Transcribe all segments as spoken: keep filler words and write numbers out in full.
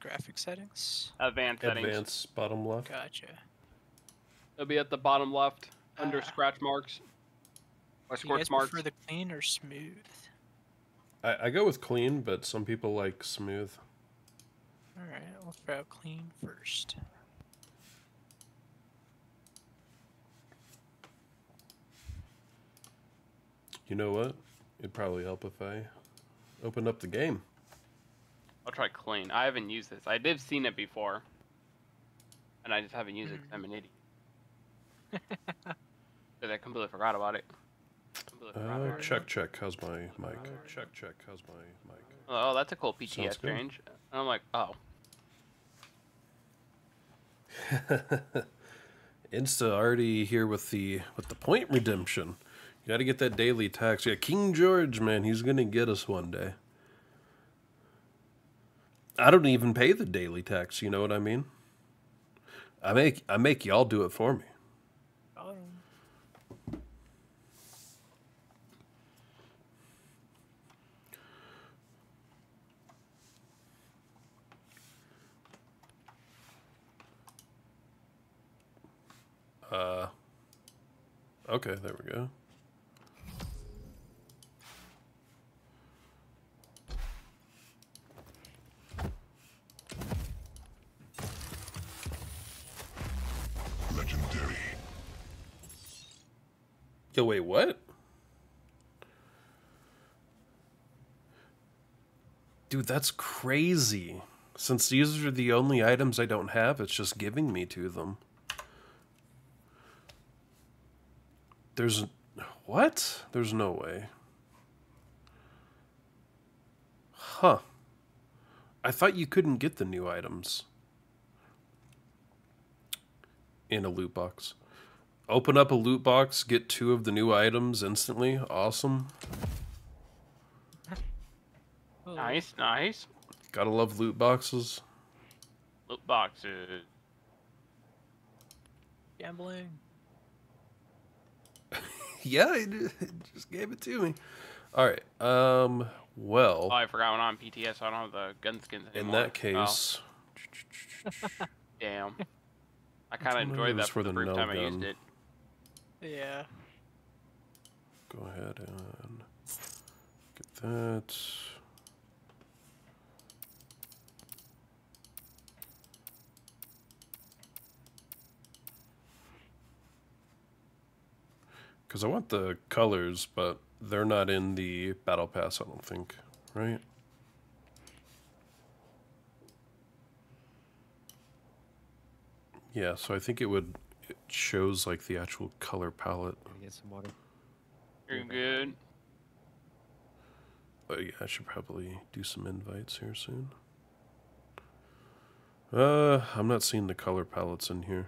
the graphic settings? Advanced settings. Advanced, bottom left. Gotcha. It'll be at the bottom left, uh, under scratch marks. Or do you guys marks. prefer the clean or smooth? I, I go with clean, but some people like smooth. Alright, let's try out clean first. You know what? It'd probably help if I open up the game. I'll try clean. I haven't used this. I did seen it before. And I just haven't used it because I'm an idiot. I completely forgot about it. Completely uh, forgot check, about check. It. How's my mic? Uh, check, check. How's my mic? Oh, that's a cool P T S range. And I'm like, oh. Insta already here with the with the point redemption. You gotta get that daily tax. Yeah, King George, man, he's gonna get us one day. I don't even pay the daily tax, you know what I mean? I make I make y'all do it for me. Oh. Uh okay, there we go. Legendary. Yo, wait, what? Dude, that's crazy. Since these are the only items I don't have, it's just giving me to them. There's... what? There's no way. Huh. I thought you couldn't get the new items. In a loot box. Open up a loot box, get two of the new items instantly. Awesome. Nice, nice. Gotta love loot boxes. Loot boxes. Gambling. Yeah, it just gave it to me. All right. Um. Well. Oh, I forgot when I'm P T S. So I don't have the gun skins anymore. In that case. Oh. Damn. I kind of enjoyed that for the, the first no time gun. I used it. Yeah. Go ahead and get that. Because I want the colors, but they're not in the battle pass, I don't think, right? Yeah, so I think it would, it shows like the actual color palette. Get some water. You're good. Oh yeah, I should probably do some invites here soon. Uh, I'm not seeing the color palettes in here.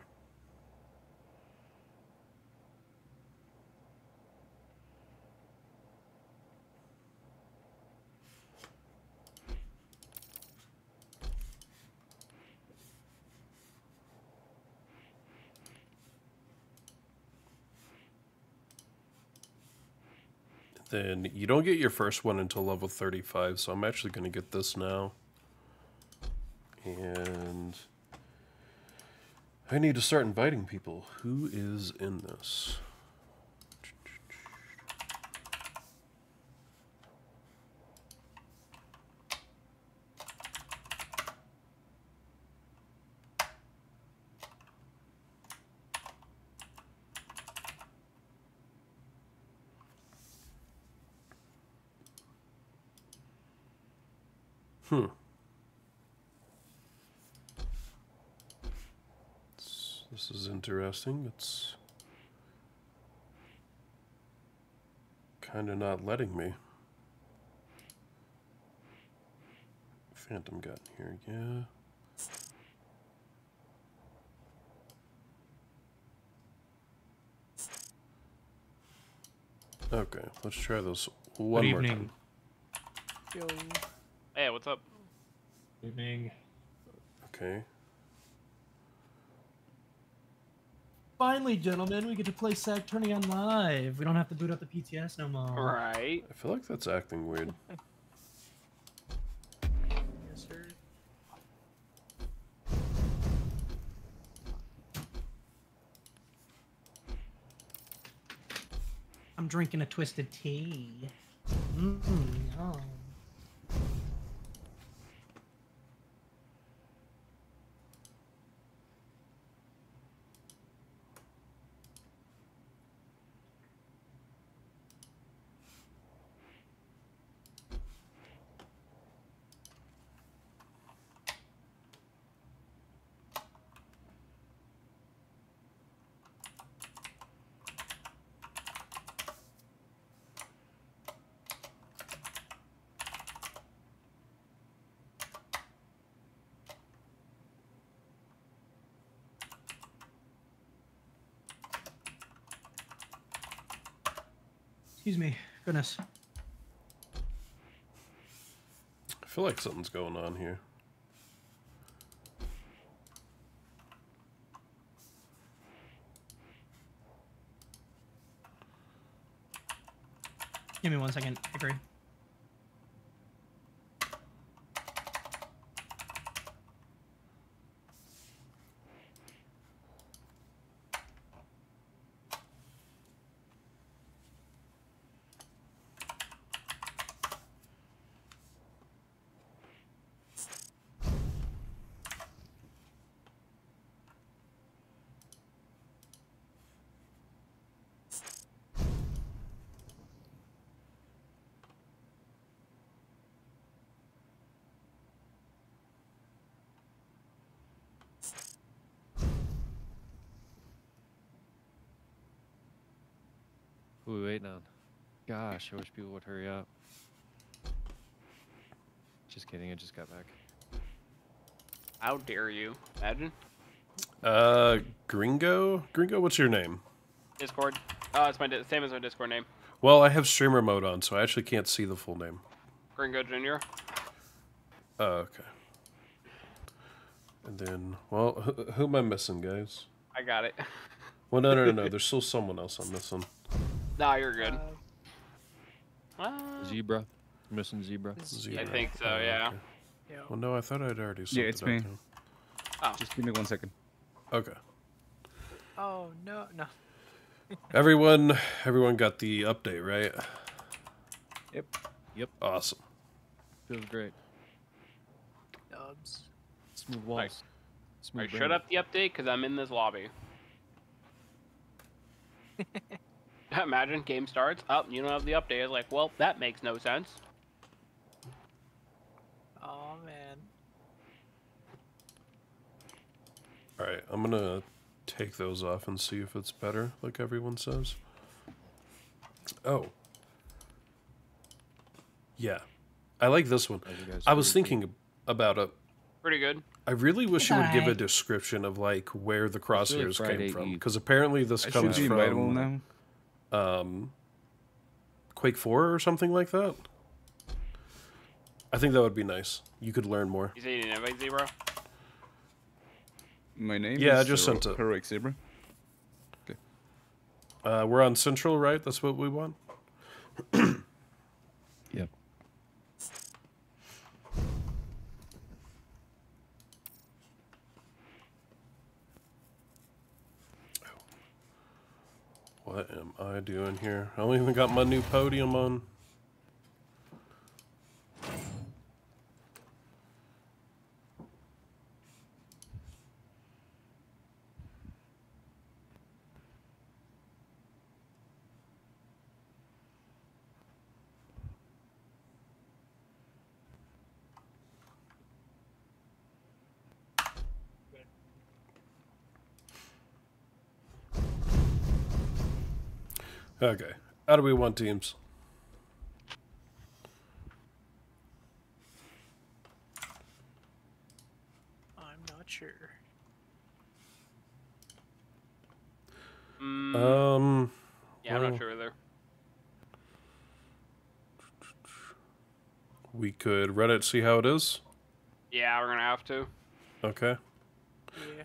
Then you don't get your first one until level thirty-five, so I'm actually going to get this now. And I need to start inviting people. Who is in this? Hmm. It's, this is interesting. It's kind of not letting me. Phantom got in here, yeah. Okay, let's try this one more time. Good evening. Yo. Hey, what's up? Good evening. Okay. Finally, gentlemen, we get to play Saturnian live. We don't have to boot up the P T S no more. All right. I feel like that's acting weird. Yes, sir. I'm drinking a twisted tea. Mm -mm, oh. Excuse me. Goodness. I feel like something's going on here. Give me one second. Agree. Who are we waiting on? Gosh, I wish people would hurry up. Just kidding, I just got back. How dare you, Adrian? Uh, Gringo? Gringo, what's your name? Discord. Oh, it's my di same as my Discord name. Well, I have streamer mode on, so I actually can't see the full name. Gringo Junior? Oh, okay. And then, well, who, who am I missing, guys? I got it. Well, no, no, no, no. There's still someone else I'm missing. Nah, you're good. Uh, zebra. You're missing zebra. zebra. I think so, yeah. Okay. yeah. Well, no, I thought I'd already said that. Yeah, it's me. Oh. Just give me one second. Okay. Oh, no, no. everyone, everyone got the update, right? Yep. Yep. Awesome. Feels great. Dubs. Smooth walls. Nice. Smooth All right, shut up the update, because I'm in this lobby. Imagine game starts up, oh, you don't have the update. I was like, well, that makes no sense. Oh man. All right, I'm gonna take those off and see if it's better, like everyone says. Oh. Yeah, I like this one. I was thinking about it. Pretty good. I really wish Bye. you would give a description of like where the crosshairs really came from, because apparently this I comes from um, Quake four or something like that. I think that would be nice. You could learn more. You say you didn't invite Zebra? My name yeah, is I just Hero sent it. Heroic Zebra. Okay. Uh, we're on Central, right? That's what we want? Yep. What am I doing here? I only even got my new podium on. Okay, how do we want teams? I'm not sure. Mm. Um. Yeah, well, I'm not sure either. We could Reddit see how it is. Yeah, we're gonna have to. Okay. Yeah.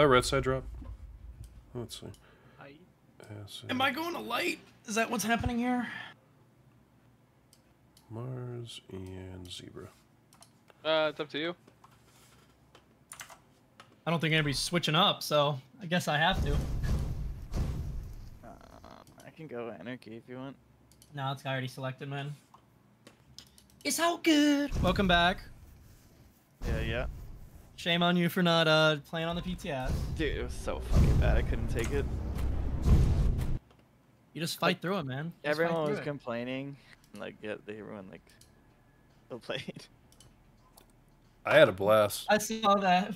Oh, red side drop. Let's see. Am I going to light? Is that what's happening here? Mars and Zebra. Uh, it's up to you. I don't think anybody's switching up, so I guess I have to. Uh, I can go Anarchy if you want. No, it's already selected, man. It's all good. Welcome back. Yeah, yeah. Shame on you for not uh, playing on the P T S. Dude, it was so fucking bad. I couldn't take it. You just fight like, through it, man. Just everyone was it. complaining. Like, yeah, they everyone, like, still played. I had a blast. I saw that.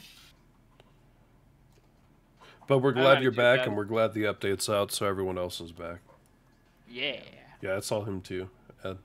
But we're glad you're back, that. and we're glad the update's out, so everyone else is back. Yeah. Yeah, I saw him too, Ed.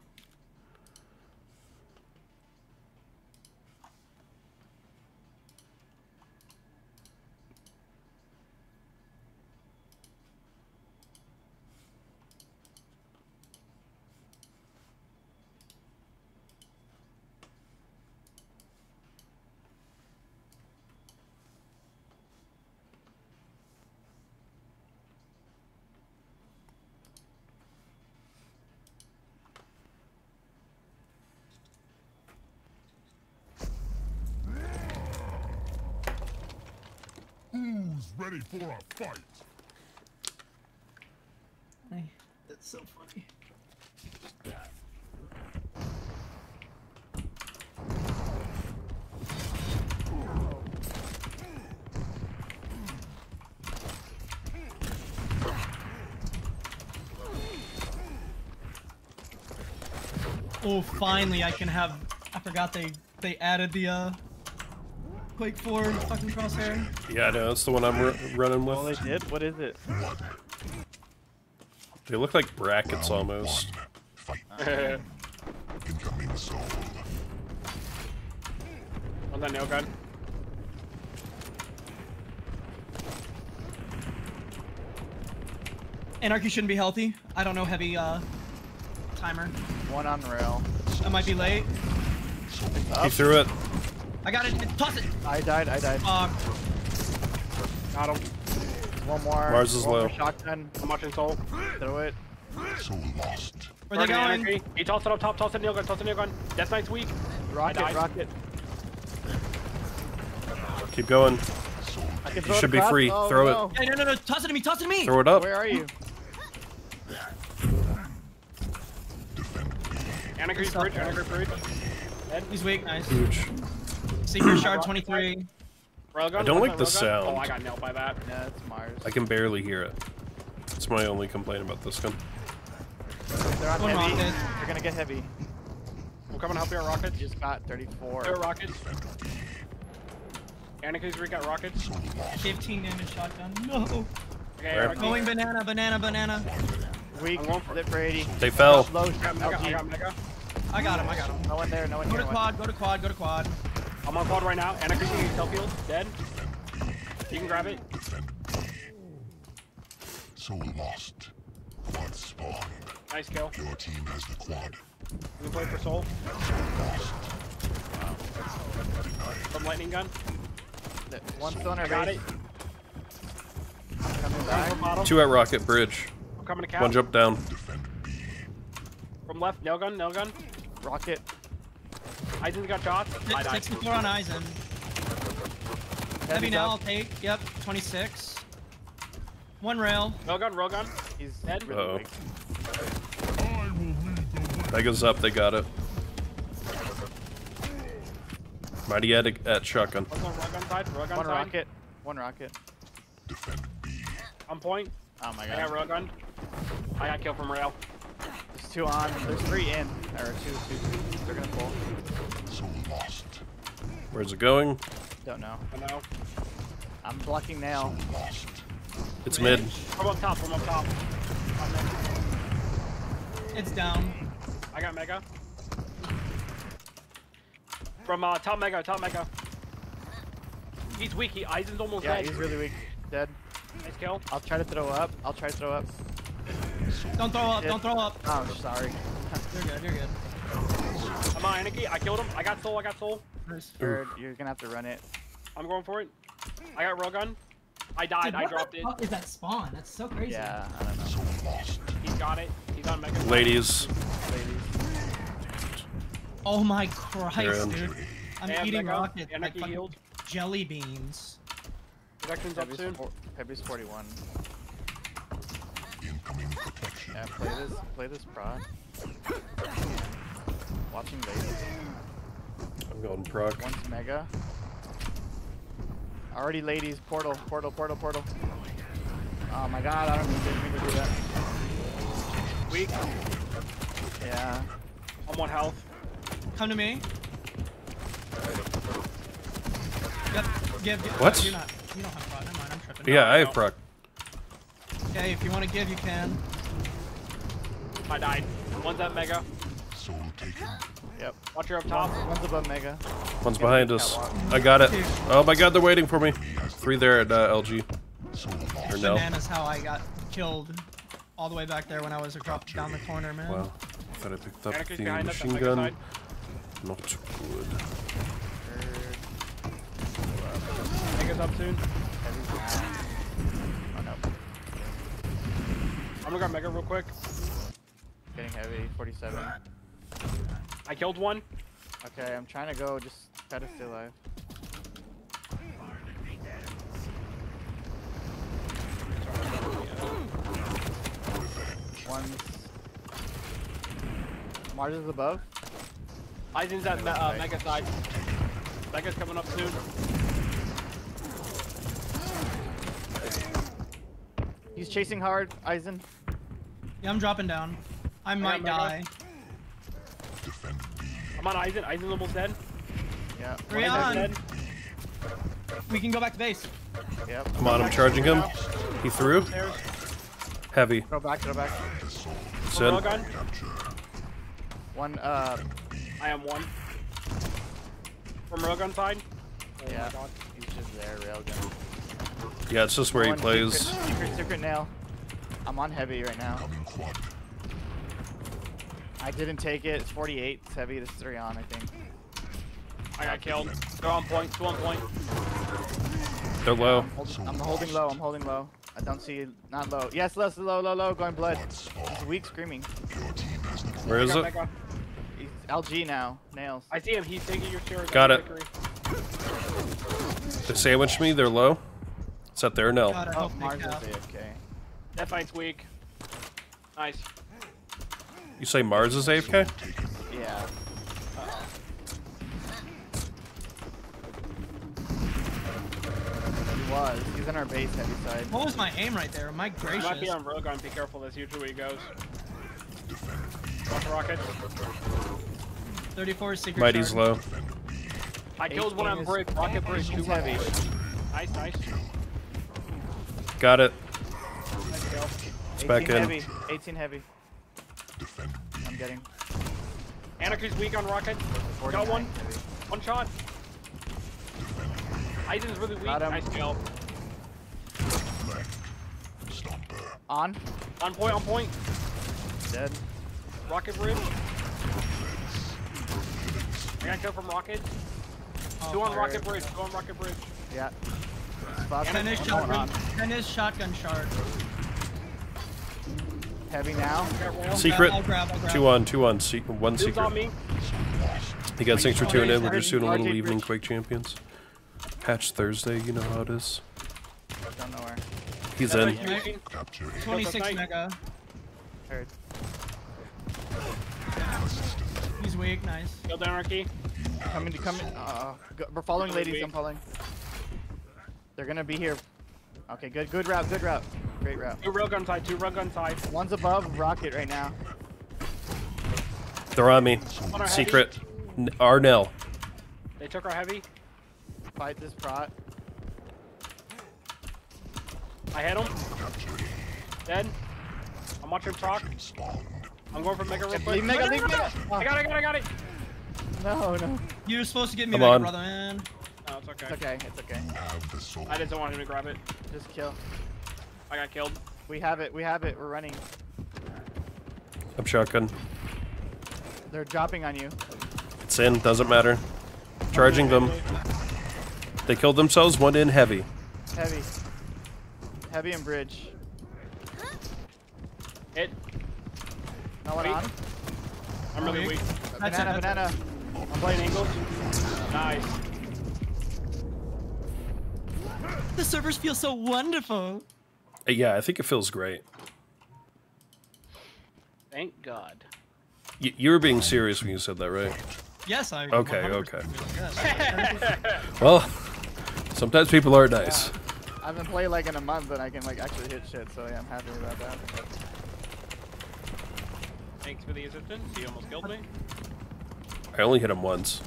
Ready for a fight. Hey, that's so funny. Oh, finally I can have I forgot they they added the uh Quake four fucking crosshair. Yeah, I know. That's the one I'm running with. Oh, they did? What is it? They look like brackets Round almost. Incoming soul. On that nail gun. Anarchy shouldn't be healthy. I don't know heavy uh, timer. One on rail. I might be late. He threw it. I got it. Toss it. I died. I died. Um, got him. One more. Mars is low. Shotgun. I'm watching Soul. Do it. Soul lost. Where are they going? Anarchy. He tossed it up top. Toss it nail gun. Toss it nail gun. Death Knight's weak. Rocket. Rocket. Keep going. You should be free. Oh, throw no. it. Yeah, no, no, no. Toss it to me. Toss it to me. Throw it up. Where are you? Anarchy's bridge. Anarchy's bridge. He's weak. Nice. Huge. Secret shard twenty-three. I don't like the sound. Oh, I got nailed by that. Yeah, it's Mars. I can barely hear it. That's my only complaint about this gun. They're on heavy. They're gonna get heavy. We'll come and help you on rockets. Just got thirty-four. They're rockets. Anarchy's re got rockets. fifteen damage shotgun. No. Okay, going banana, banana, banana. Weak. Flip for eighty. They fell. I got him. I got him. No one there. No one there. Go to quad. Go to quad. Go to quad. I'm on quad right now. Anarchy needs health field. Dead. You can grab it. Soul lost. Quad spawned. Nice kill. Your team has the quad. You play for Soul. Soul lost. Wow. Some lightning gun. One still in our base. Two at rocket bridge. I'm coming to cap. One jump down. From left, nail gun, nail gun. Rocket. Aizen's got shots. sixty-four on Aizen. Heavy now, I'll take. Yep, twenty-six. One rail. Railgun, railgun. He's dead. Uh-oh. That goes up, they got it. Mighty at, at shotgun. One railgun side, railgun side. One rocket. One rocket. On point. Oh my god. I got railgun. I got kill from rail. There's two on. There's three in. Or two, two, two. They're gonna pull. So lost. Where's it going? Don't know. I know. I'm blocking now. So lost. It's mid. I'm up top. I'm up top. I'm it's down. I got mega. From uh, top mega. Top mega. He's weak. He Aizen's almost yeah, dead. Yeah, he's really weak. Dead. Nice kill. I'll try to throw up. I'll try to throw up. Don't throw up, don't throw up. Oh, I'm sorry. You're good, you're good. I'm on Anarchy, I killed him. I got Soul, I got Soul. You're gonna have to run it. I'm going for it. I got railgun. I died, Dude, I dropped it. What the fuck is that spawn? That's so crazy. Yeah, I don't know. He's got it. He's on Mega. Ladies. Ladies. Oh my Christ, dude. I'm hey, eating rockets like fucking healed. jelly beans. Production's up soon. Heavy's forty-one. Incoming protection. Yeah, play this, play this prod. Watching bases. I'm going proc. One's mega. Already ladies, portal, portal, portal, portal. Oh my god, I don't think we could do that. Weak. Yeah. I'm on health. Come to me. Yep, give, give. What? No, you're not. You don't have proc, never mind, I'm tripping. Yeah, no, I have proc. Okay, if you want to give, you can. I died. One's at mega. Soul taken. Yep. Watch your up top. One's above mega. One's behind us. I got it. Oh my god, they're waiting for me. Three there at uh, L G. Or no. Bananas how I got killed all the way back there when I was dropped down the corner, man. Wow. Thought I picked up the machine gun. Not good. Mega's up soon. Oh no. I'm gonna grab mega real quick. Getting heavy. forty-seven. I killed one. Okay, I'm trying to go. Just try to stay alive. One. Margin's above. Aizen's at me uh, mega side. Mega's coming up soon. He's chasing hard, Aizen. Yeah, I'm dropping down. I might yeah, die. Defend B. I'm on Aizen. Aizen's almost dead. Yeah. Three on. Dead. We can go back to base. Yep. Come on, I'm charging him. He threw. There's... Heavy. Go back, go back. Send. One, uh... I am one. From railgun side? Oh yeah. He's just there, railgun. Yeah, it's just where one, he plays. Secret, secret, secret nail. I'm on heavy right now. I didn't take it. It's forty-eight. It's heavy. This is three on, I think. I got killed. They're on point. Two on point. They're low. I'm holding, I'm holding low. I'm holding low. I don't see. Not low. Yes, less low, low, low. Going blood. He's weak screaming. Where is it? He's L G now. Nails. I see him. He's taking your share. Got it. They sandwiched me. They're low. It's up there now. Oh, Mars is A F K. That fight's weak. Nice. You say Mars is A F K? Yeah. Uh-oh. He was. He's in our base heavy side. What was my aim right there? My gracious. Might be on Rogan. Be careful. That's usually where he goes. Watch the rocket. thirty-four secret. Mighty's charge. Low. I killed one on bridge. Rocket bridge. Too heavy. Nice, nice. Got it. It's back in. Heavy. eighteen heavy. I'm getting. Anarchy's weak on rocket. Got one. Heavy. One shot. Aizen's really weak. Nice kill. On. On point, on point. Dead. Rocket bridge. I gotta kill from rocket. Oh, Two on there. rocket bridge. Two on rocket bridge. Yeah. And his shotgun. And his shotgun shard. Heavy now. Secret. I'll grab, I'll grab. Two on, two on, se one Dude's secret. On me. Hey guys, thanks for tuning in. We're just doing a little evening Quake Champions. Patch Thursday, you know how it is. Don't know where. He's in. twenty-six mega. Heard. Yeah. He's weak, nice. Killed Anarchy. Coming to come in. Uh, go, we're following ladies, weak. I'm following. They're gonna be here. Okay, good, good route, good route. Great route. Two railgun side, two railgun side. One's above rocket right now. They're on me. On our secret. Arnell. They took our heavy. Fight this prot. I hit him. Dead. I'm watching talk. I'm going for mega real quick. Leave mega, leave mega. I got it, I got it, I got it. No, no. You were supposed to get me mega, brother, man. No, it's okay. It's okay, it's okay. I didn't want him to grab it. Just kill. I got killed. We have it, we have it. We're running. I'm shotgun. They're dropping on you. It's in, doesn't matter. Charging them. They killed themselves, one in heavy. Heavy. Heavy and bridge. Hit. No one on. I'm really weak. Banana, banana. I'm playing angles. Nice. The servers feel so wonderful. Yeah, I think it feels great. Thank God. Y you were being serious when you said that, right? Yes, I. Okay, okay. Well, sometimes people aren't nice. Yeah. I've been playing like in a month, and I can like actually hit shit, so yeah, I'm happy about that. Thanks for the assistance. He almost killed me. I only hit him once.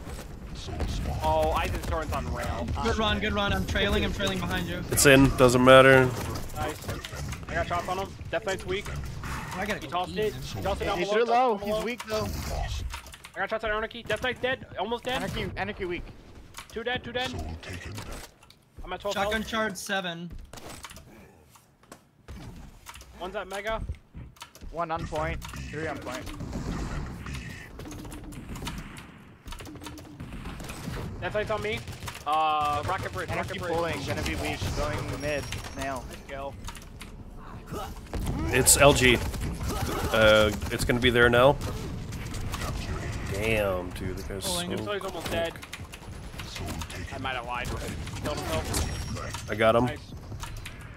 Oh, I did Soren's on rail. Good run, good run. I'm trailing. I'm trailing behind you. It's in. Doesn't matter. Nice. I got chop on him. Death Knight's weak. I gotta. He tossed it. He tossed it down below. He's low. He's weak though. I got shots on Anarchy. Death Knight's dead. Almost dead. Anarchy, Anarchy weak. Two dead. Two dead. I'm at twelve. Shotgun charge seven. One's at mega. One on point. Three on point. That's lights on me. Uh, rocket bridge. Rocket bridge. Pulling. Gonna be weak. Going mid now. Let's go. It's L G. Uh, it's gonna be there now. Damn, dude. The guy's so quick. Almost dead. I might have lied. Killed himself. I got him. Nice.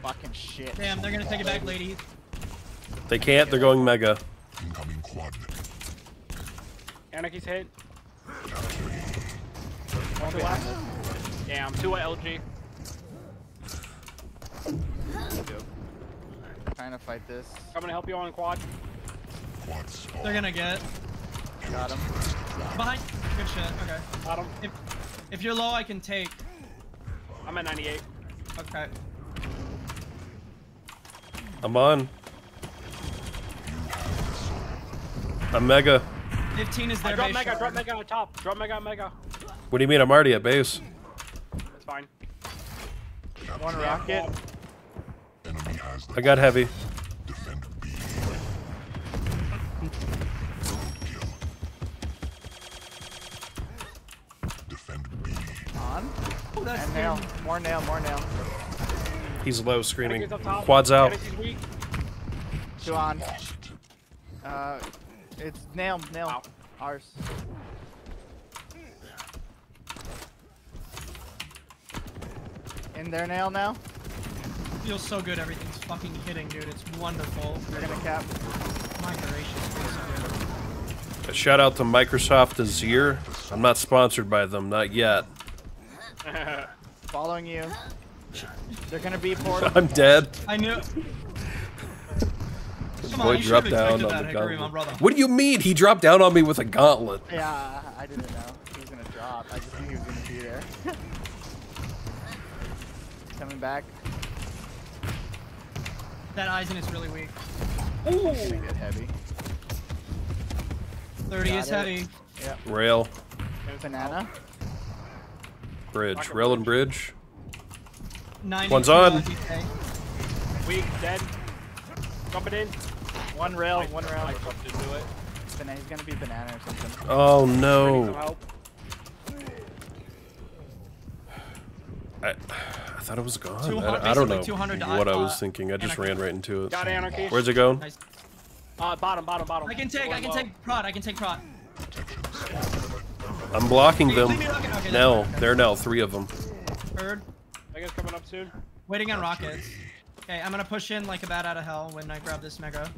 Fucking shit. Damn, they're gonna take it back, ladies. They can't. They're going mega. Incoming quad. Anarchy's hit. One last. Damn, two at L G. Trying to fight this. I'm gonna help you on quad. They're gonna get. Got him. Behind. Good shit. Okay. Got him. If, if you're low, I can take. I'm at ninety-eight. Okay. I'm on. I'm mega. fifteen is there. I drop mega. Drop mega on top. Drop mega. Mega. What do you mean? I'm already at base. That's fine. One rocket. I got heavy. On. Oh, that's and nail. More nail. More nail. He's low, screaming. Quad's out. Two on. Uh, it's nail. Nail. Ow. Ours. In there, nail now. Feels so good. Everything's fucking hitting, dude. It's wonderful. They're gonna cap. My gracious. A shout out to Microsoft Azure. I'm not sponsored by them, not yet. Following you. They're gonna be portal. I'm dead. I knew. Come on, boy, you dropped down on the gauntlet. What do you mean? He dropped down on me with a gauntlet. Yeah, I didn't know he was gonna drop. I just knew he was gonna be there. Coming back. That Aizen is really weak. Ooh. Get heavy. thirty got is it. Heavy. Yep. Rail. Banana. Bridge. Rocket Rail and bridge. One's on. L G K. Weak. Dead. Jumping in. One rail. I, one rail. Banana. He's gonna be banana or something. Oh no. I need some help. I... I thought it was gone. I, I don't know what I was thinking. I just Anarchy. Ran right into it. Got Anarchy. Where's it going? Nice. Uh, bottom, bottom, bottom. I can take, I can low. Take prod. I can take prod. I'm blocking them. Okay, okay, now, okay. They're now three of them. Heard. I guess coming up soon. Waiting on rockets. Okay, I'm gonna push in like a bat out of hell when I grab this mega.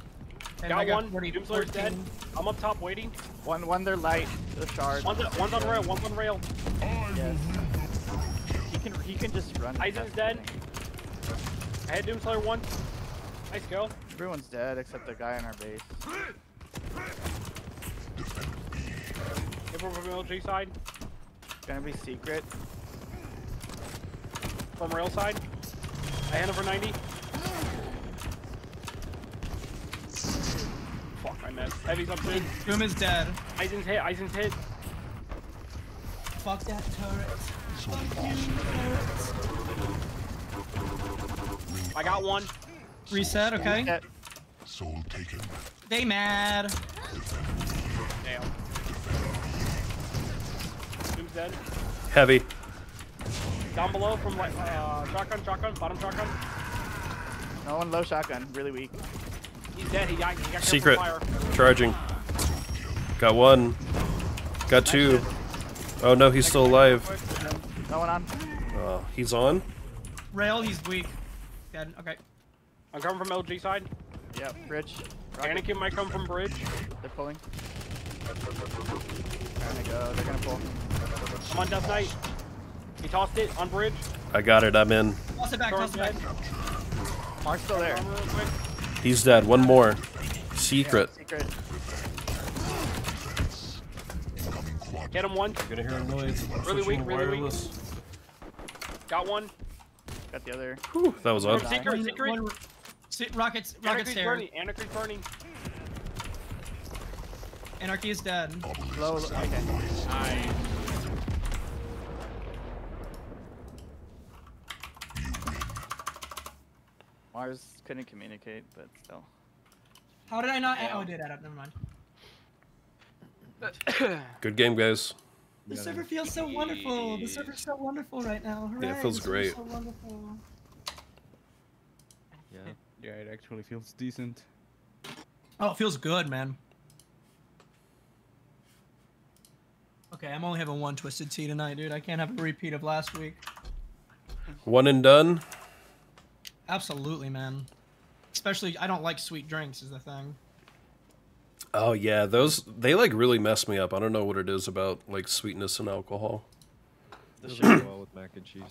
Okay, got mega one. forty, dead. I'm up top waiting. One, one. They're light. The shard. One's, a, one's on rail. One's on rail. Yes. He can just run. Aizen's dead. I had Doomslayer once. Nice kill. Everyone's dead except the guy on our base. People from L G side. Gonna be secret. From rail side. I hand over ninety. Fuck, I missed. Heavy's up soon. Doom is dead. Aizen's hit. Aizen's hit. Fuck that turret. I got one. Reset, okay. Reset. Soul taken. They mad. Damn. Who's dead? Heavy. Down below from like uh, shotgun, shotgun, bottom shotgun. No one low shotgun, really weak. He's dead. He got. He got secret. Fire. Charging. Got one. Got two. Nice. Oh no, he's still alive. That one on. Oh, he's on? Rail, he's weak. Dead, okay. I'm coming from L G side. Yeah, bridge. Rocket. Anakin might come from bridge. They're pulling. There they go, they're gonna pull. I'm on Death Knight. He tossed it on bridge. I got it, I'm in. Toss it back, toss it back. Mark's still there. He's dead, one more. Secret. Yeah, secret. Get him once. You're gonna hear a noise. Really weak, really weak. Got one. Got the other. Whew, that was odd. Secret, secret. Rockets, rockets there. Anarchy's burning. Anarchy is dead. Low, low, okay. Nice. Mars couldn't communicate, but still. How did I not? Yeah. Oh, I did add up. Never mind. Good game, guys. The server feels so wonderful. The server's so wonderful right now. Hooray. Yeah, it feels great. So wonderful. Yeah. Yeah, it actually feels decent. Oh, it feels good, man. Okay, I'm only having one Twisted Tea tonight, dude. I can't have a repeat of last week. One and done? Absolutely, man. Especially, I don't like sweet drinks, is the thing. Oh yeah, those they like really mess me up. I don't know what it is about like sweetness and alcohol. This should go well with mac and cheese.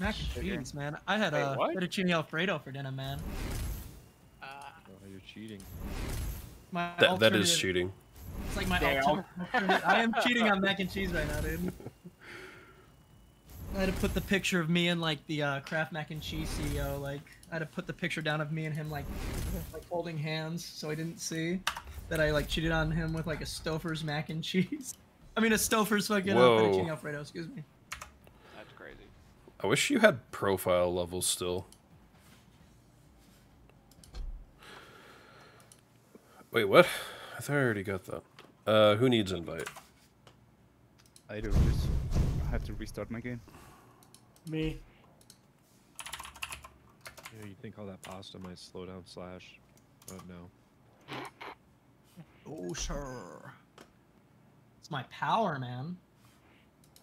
Mac and cheese, man. I had a hey, fettuccine alfredo for dinner, man. Uh, oh, you're cheating. My that, that is cheating. It's like my alternate. I am cheating on mac and cheese right now, dude. I had to put the picture of me and like the uh, Kraft mac and cheese C E O like. I had to put the picture down of me and him like, like holding hands, so I didn't see that I like cheated on him with like a Stouffer's mac and cheese. I mean a Stouffer's fucking fettuccine alfredo. Excuse me. That's crazy. I wish you had profile levels still. Wait, what? I thought I already got that. Uh, who needs invite? I do. I have to restart my game. Me. Yeah, you think all that pasta might slow down Slash, but no. Oh, sure. It's my power, man.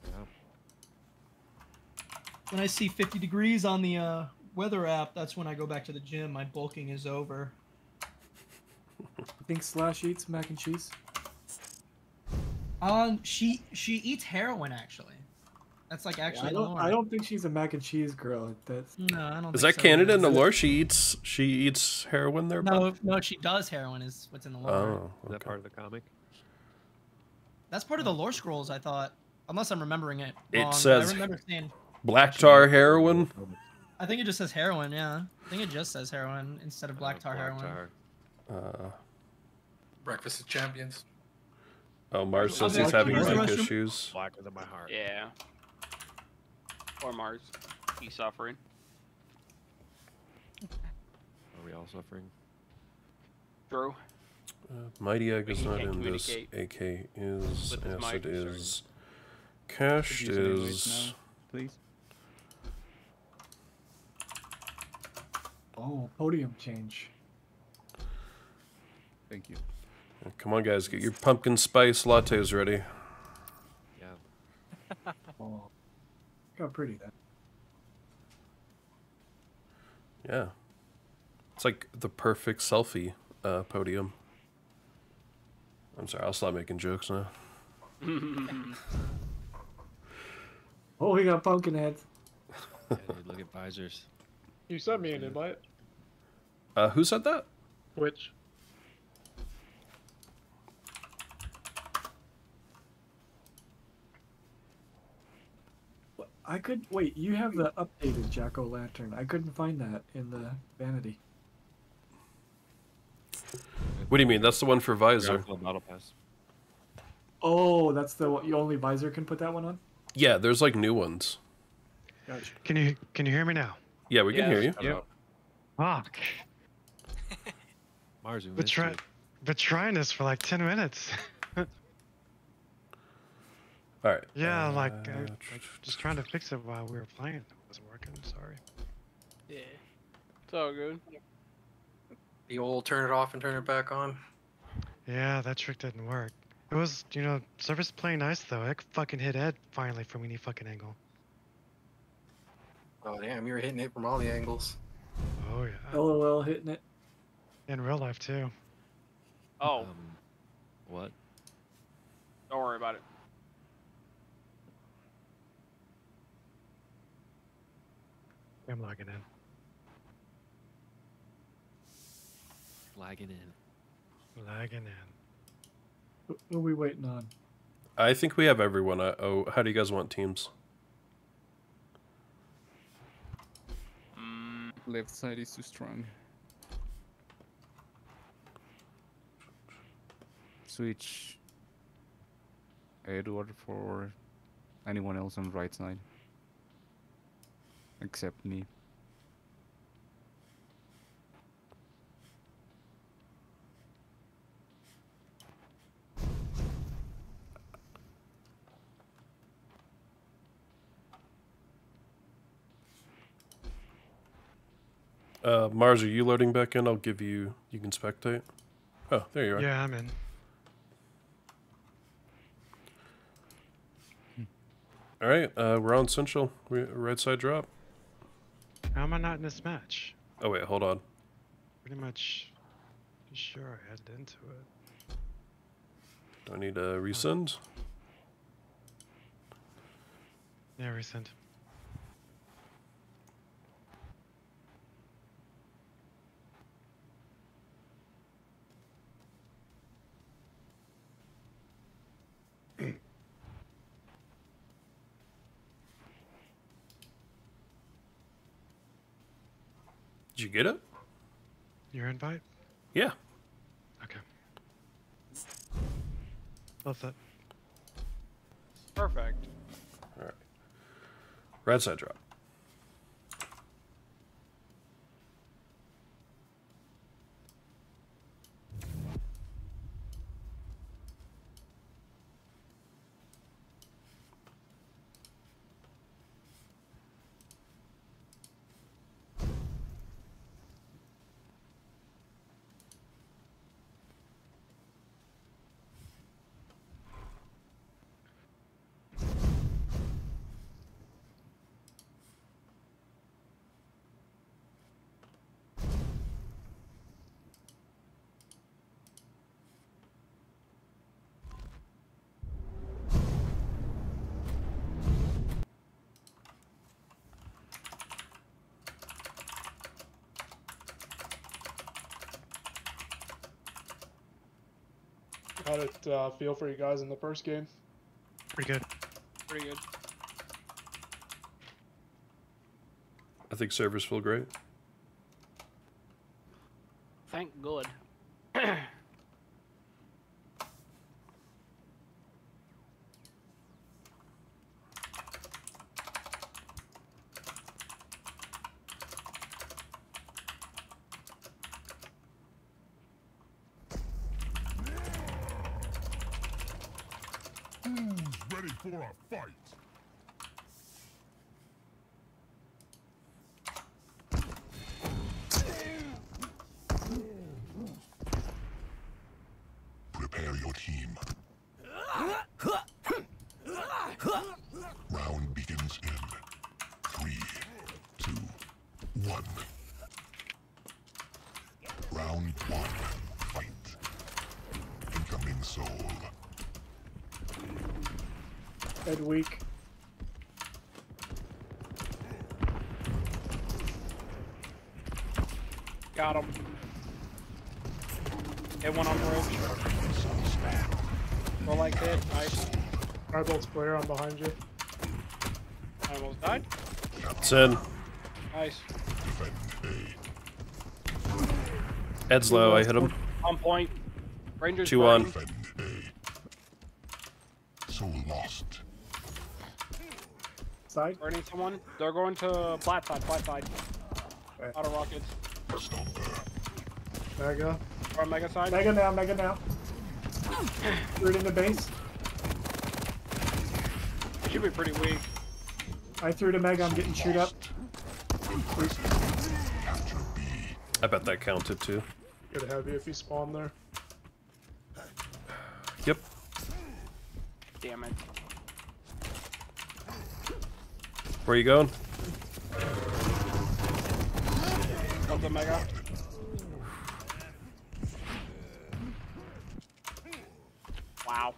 Yeah. When I see fifty degrees on the uh, weather app, that's when I go back to the gym. My bulking is over. I think Slash eats mac and cheese. Um, she she eats heroin actually. That's like actually. Yeah, I, don't, I don't think she's a mac and cheese girl. That's... No, I don't. Is think that so, Canada in the lore? She eats. She eats heroin there. No, no, she does heroin. Is what's in the lore. Oh, okay. Is that part of the comic? That's part of the lore scrolls. I thought, unless I'm remembering it wrong. It says I seeing... black tar heroin. I think it just says heroin. Yeah, I think it just says heroin instead of black tar black heroin. Tar. Uh... Breakfast of Champions. Oh, Mars says he's having drug issues. Blacker than my heart. Yeah. Or Mars. He's suffering. Are we all suffering? Drew? Uh, Mighty Egg is not in this. A K is. Acid is. Cached is. Please. Oh, podium change. Thank you. Come on, guys. Get your pumpkin spice lattes ready. Yeah. Oh. How pretty that. Yeah. It's like the perfect selfie uh, podium. I'm sorry, I'll stop making jokes now. Oh, we got pumpkin heads. Yeah, dude, look at visors. You sent me an invite. Uh, who said that? Which? I could wait. You have the updated Jack O' Lantern. I couldn't find that in the vanity. What do you mean? That's the one for visor. Oh, that's the one. You only visor can put that one on. Yeah, there's like new ones. Gotcha. Can you can you hear me now? Yeah, we can yeah, hear you. Yep. Fuck. Mars, we've been trying, been trying this for like ten minutes. All right. Yeah, uh, like, uh, like just trying to fix it while we were playing. It wasn't working. Sorry. Yeah, it's all good. The old turn it off and turn it back on. Yeah, that trick didn't work. It was, you know, Service playing nice though. I could fucking hit Ed finally from any fucking angle. Oh damn, you were hitting it from all the angles. Oh yeah. LOL hitting it. In real life too. Oh. Um, what? Don't worry about it. I'm logging in. Lagging in. Lagging in. What are we waiting on? I think we have everyone. Uh, oh, how do you guys want teams? Mm, left side is too strong. Switch Edward for anyone else on the right side. Except me. Uh, Mars, are you loading back in? I'll give you, you can spectate. Oh, there you are. Yeah, I'm in. All right, uh, we're on Central. We, right side drop. How am I not in this match? Oh wait, hold on. Pretty much sure I headed into it. Do I need to resend? Yeah, resend. Did you get it? Your invite? Yeah. Okay. Love that. Perfect. Alright. Right side drop. How did it uh, feel for you guys in the first game? Pretty good. Pretty good. I think servers feel great. Thank God. Week. Got him. Hit one on the rope. Roll like that. Nice. Firebolt square, I'm behind you. I almost died. ten. Nice. Ed's low, I hit him. On point. Rangers two on. Side? Burning someone. They're going to flat side, flat side. Okay. Auto rockets. Mega. Or mega side. Mega now, mega now. Root in the base. It should be pretty weak. I threw to mega, I'm getting shoot up. I bet that counted too. Good to have you if you spawn there. Yep. damn it. Where are you going? Delta Mega. Wow.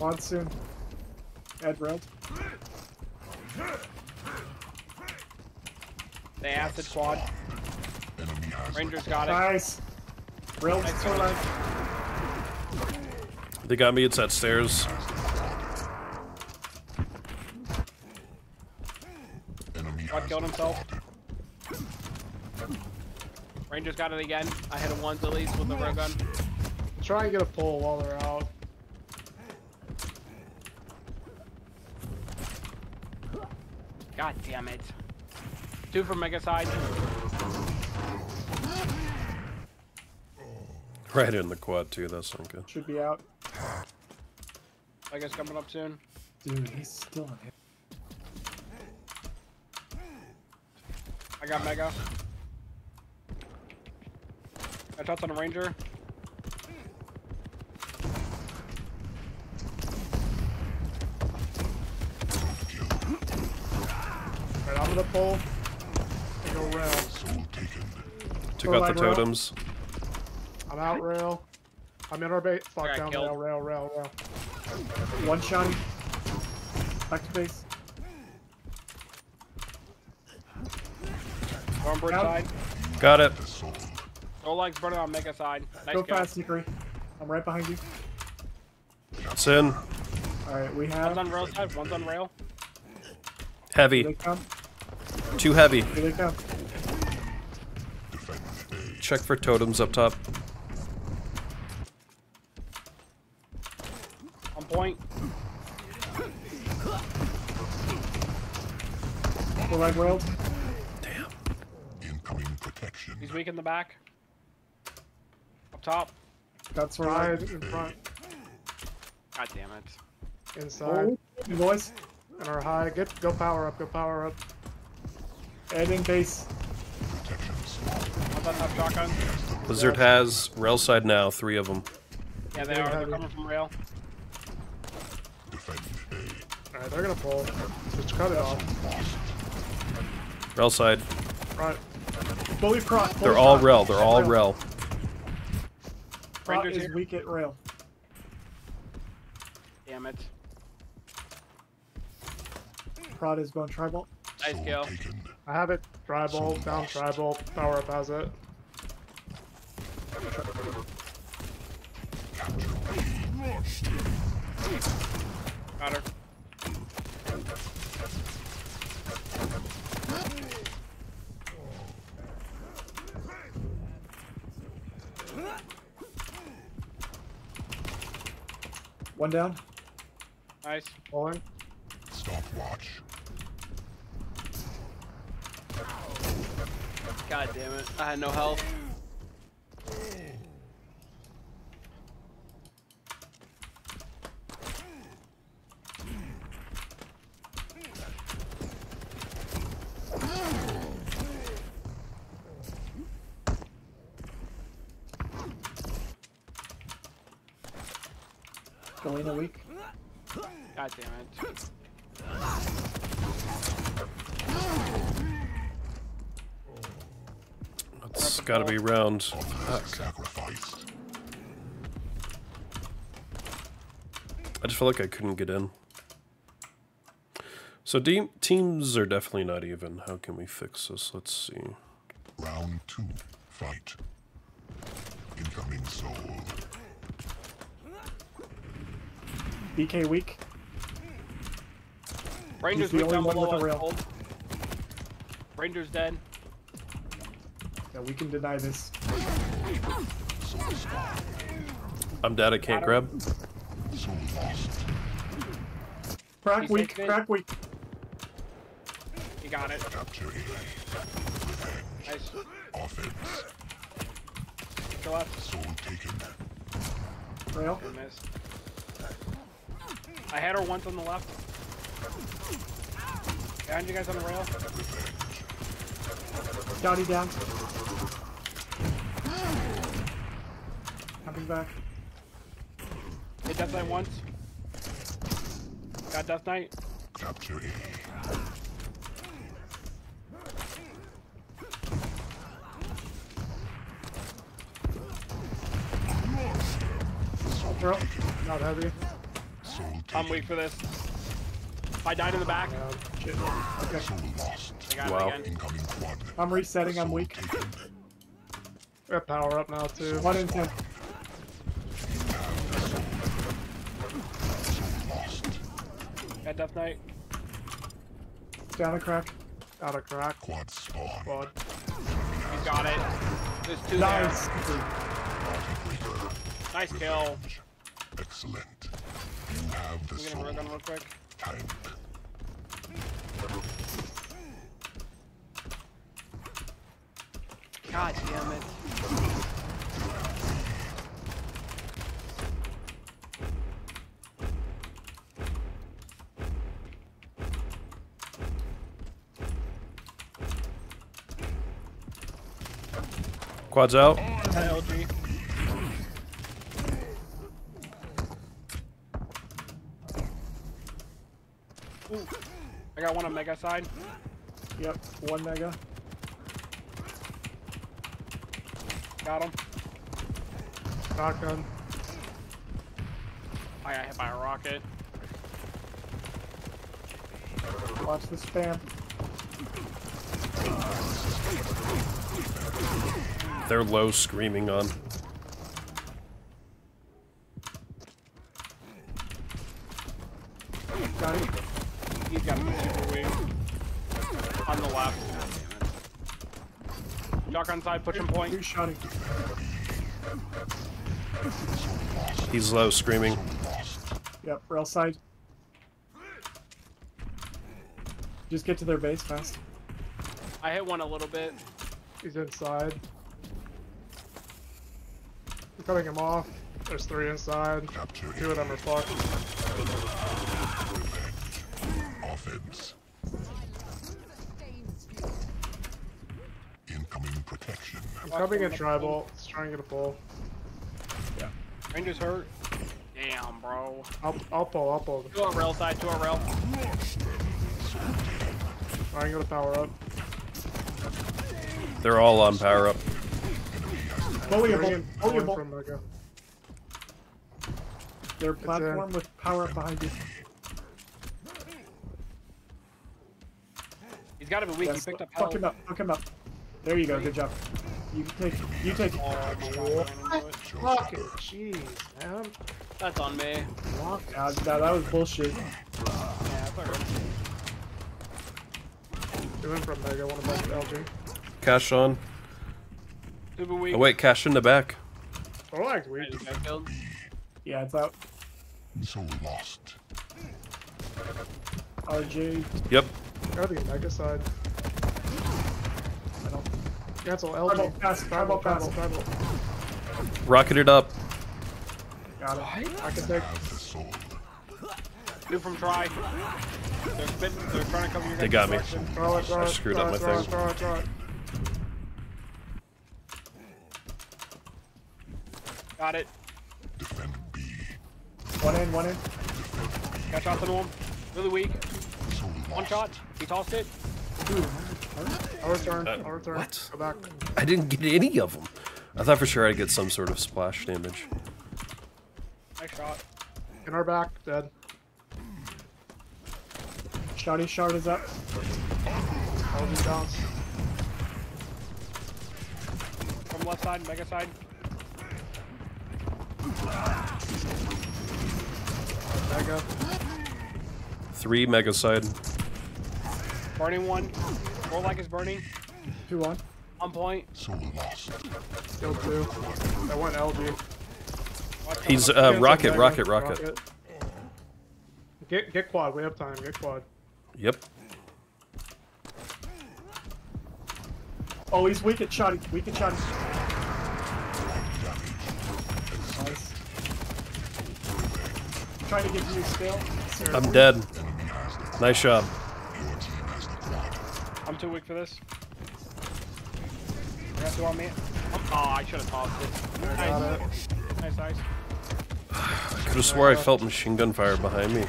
Monsoon. Ed Road. They acid squad. Rangers got it. Nice. Real nice. They got me. It's that stairs. What killed himself? Rangers got it again. I hit him once at least with the rail gun. Try and get a pull while they're out. God damn it. Two from Mega side. Right in the quad too, that's not good. Should be out. Mega's coming up soon. Dude, he's still in here. I got Mega. I touched on a Ranger. Alright, I'm gonna pull. Took out the totems. Rail. I'm out rail. I'm in our bait. Fuck down killed. rail, rail, rail, rail. One shot. Back to base. Stormbird side. Got it. Oleg's burning on Mega side. Nice Go kill. fast, Nikri. I'm right behind you. That's in. Alright, we have. One's on rail side, one's on rail. Heavy. Here they come. Too heavy. Here they come. Check for totems up top. On point. Full leg railed. Damn. Incoming protection. He's weak in the back. Up top. That's right in front. God damn it. Inside. You boys. And our high. Get go power up. Go power up. And in base. Blizzard has rail side now, three of them. Yeah, they are. They're coming from rail. Alright, they're gonna pull. Just cut it off. Rail side. Right. Bully prop. Bully they're all prop. rail. They're all rail. rail. Prop is weak at rail. Damn it. Prod is going tribal. Nice kill. I have it. Tribal, down tribal, power up has it. Got her. One down. Nice. Falling. Stop watch. God damn it, I had no health. Galena weak. God damn it. It's gotta be round. Sacrificed. I just feel like I couldn't get in. So de teams are definitely not even. How can we fix this? Let's see. Round two, fight. Incoming soul. B K weak. Rangers weak down below rail. Rangers dead. Yeah, we can deny this. I'm dead, I can't grab. Crack weak, crack weak. You got it. Nice. Offense. Go up. Soul taken. Rail. I had her once on the left. Behind you guys on the rail. Dowdy down. Coming back. Hit Death Knight once. Got Death Knight. Capture A. Girl, not heavy. I'm weak for this. I died in the back. Shit. Okay. I got wow. It again. I'm resetting, I'm weak. We have power up now too. One in ten. Got Death Knight. Down a crack. Out a crack. Quad spawn. Quad. He's got it. There's two nice. There. Nice kill. Excellent. You have the soul. We're gonna run real quick. Tank. God damn it. Quad's out. L G. Ooh. I got one on Mega side. Yep, one Mega. Got him. Shotgun. I got hit by a rocket. Watch the spam. They're low screaming on. Got him. He's got a super wing. On the left. Shotgun side, push him point. He's low, screaming. Yep, rail side. Just get to their base fast. I hit one a little bit. He's inside. We're cutting him off. There's three inside. Two of them are fucked. Offense. Protection. I'm coming in tribal. Let's try and get a pull. Yeah. Ranger's hurt. Damn, bro. I'll, I'll pull, I'll pull. Two on rail side, two on rail. Alright, I'm gonna power up. They're all on power up. Bullyable. Bullyable. Their platform with power up behind you. He's gotta be weak, yes. He picked up hell. Fuck him up, fuck him up. There you go, good job. You take you take it. Oh, fuck it. Jeez, man. That's on me. God, nah, that was bullshit. Yeah, I from Mega, one of L G. Cash on. Oh wait, cash in the back. Oh, like we yeah, it's out. So we lost. R G. Yep. Gotta be Mega side. Cancel, elbow, pass, elbow, pass, elbow. Rocket it up. Got it. I can take. New from try. They're spitting, they're trying to come here. They got me. Throw it, throw it, I screwed throw up it, my throw thing. It, throw it, throw it. Got it. Defend B. One in, one in. Got shots into him. Really weak. One shot. He tossed it. Dude. I'll return, I'll return. What? Go back. I didn't get any of them. I thought for sure I'd get some sort of splash damage. I shot. In our back, dead. Shotty shard is up. I'll do downs. From left side, Mega side. Mega. Three Mega side. Burning one. More like it's burning. Two on. On point. So we lost. Still two. That one L G. Watch He's uh, uh rocket, rocket, rocket, rocket. Get get quad. We have time. Get quad. Yep. Oh, he's weak at shotty. Weak at shotty. Nice. I'm trying to get you still. Seriously. I'm dead. Nice shot. I'm too weak for this. I got two on me. Oh, I should have tossed it. Nice. Nice, nice. Could have swore I felt machine gun fire behind me.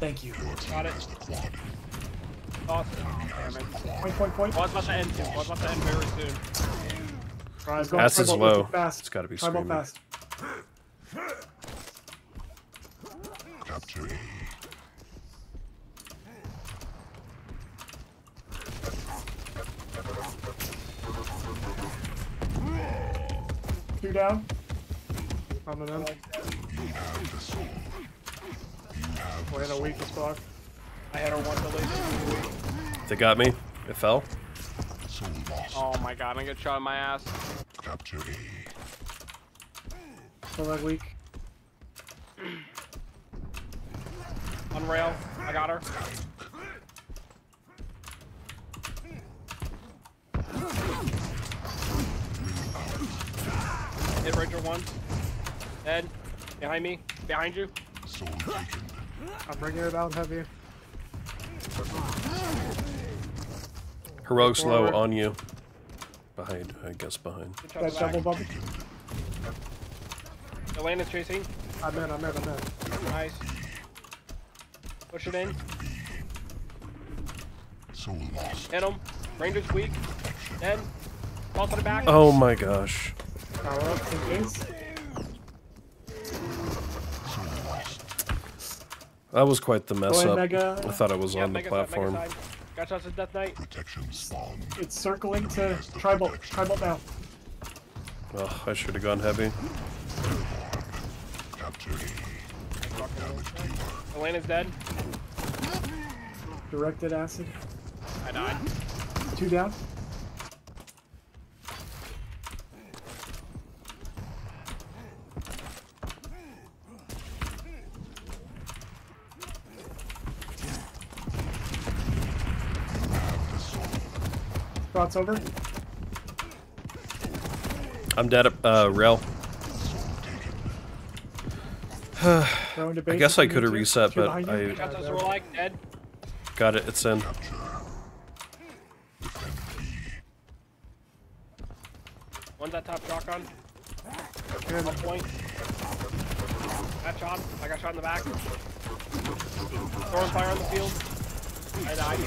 Thank you. Got it. Awesome. Damn it. Point, point, point. One's about to end soon. One's about to end very soon. Right, going Ass is low. Fast. It's gotta be screaming. Fast. Capture. Two down. I'm an M. We're in a weak as fuck. I had her one delay. They got me. It fell. Oh my god, I'm gonna shot in my ass. Capture A. Still that weak. On rail. I got her. Hit Ranger one. Ed, behind me. Behind you. So I'm bringing it out heavy. Heroic's low on you. Behind, I guess behind. That double bump. Elena's chasing. I'm in, I'm in, I'm in. Nice. Push it in. So lost. Hit him. Ranger's weak. Ed. Fall to the back. Oh my gosh. That was quite the mess up. Mega. I thought I was yeah, on the platform. Side, got shots at Death Knight. It's circling to tribal. Protection. Tribal now. Oh, I should have gone heavy. Elena's dead. Directed acid. I died. Two down. Shots over. I'm dead up, uh, rail. I guess I could have reset, but I... Got it, it's in. One's that top shotgun. Here's my point. Got shot. I got shot in the back. Throwing fire on the field. I died.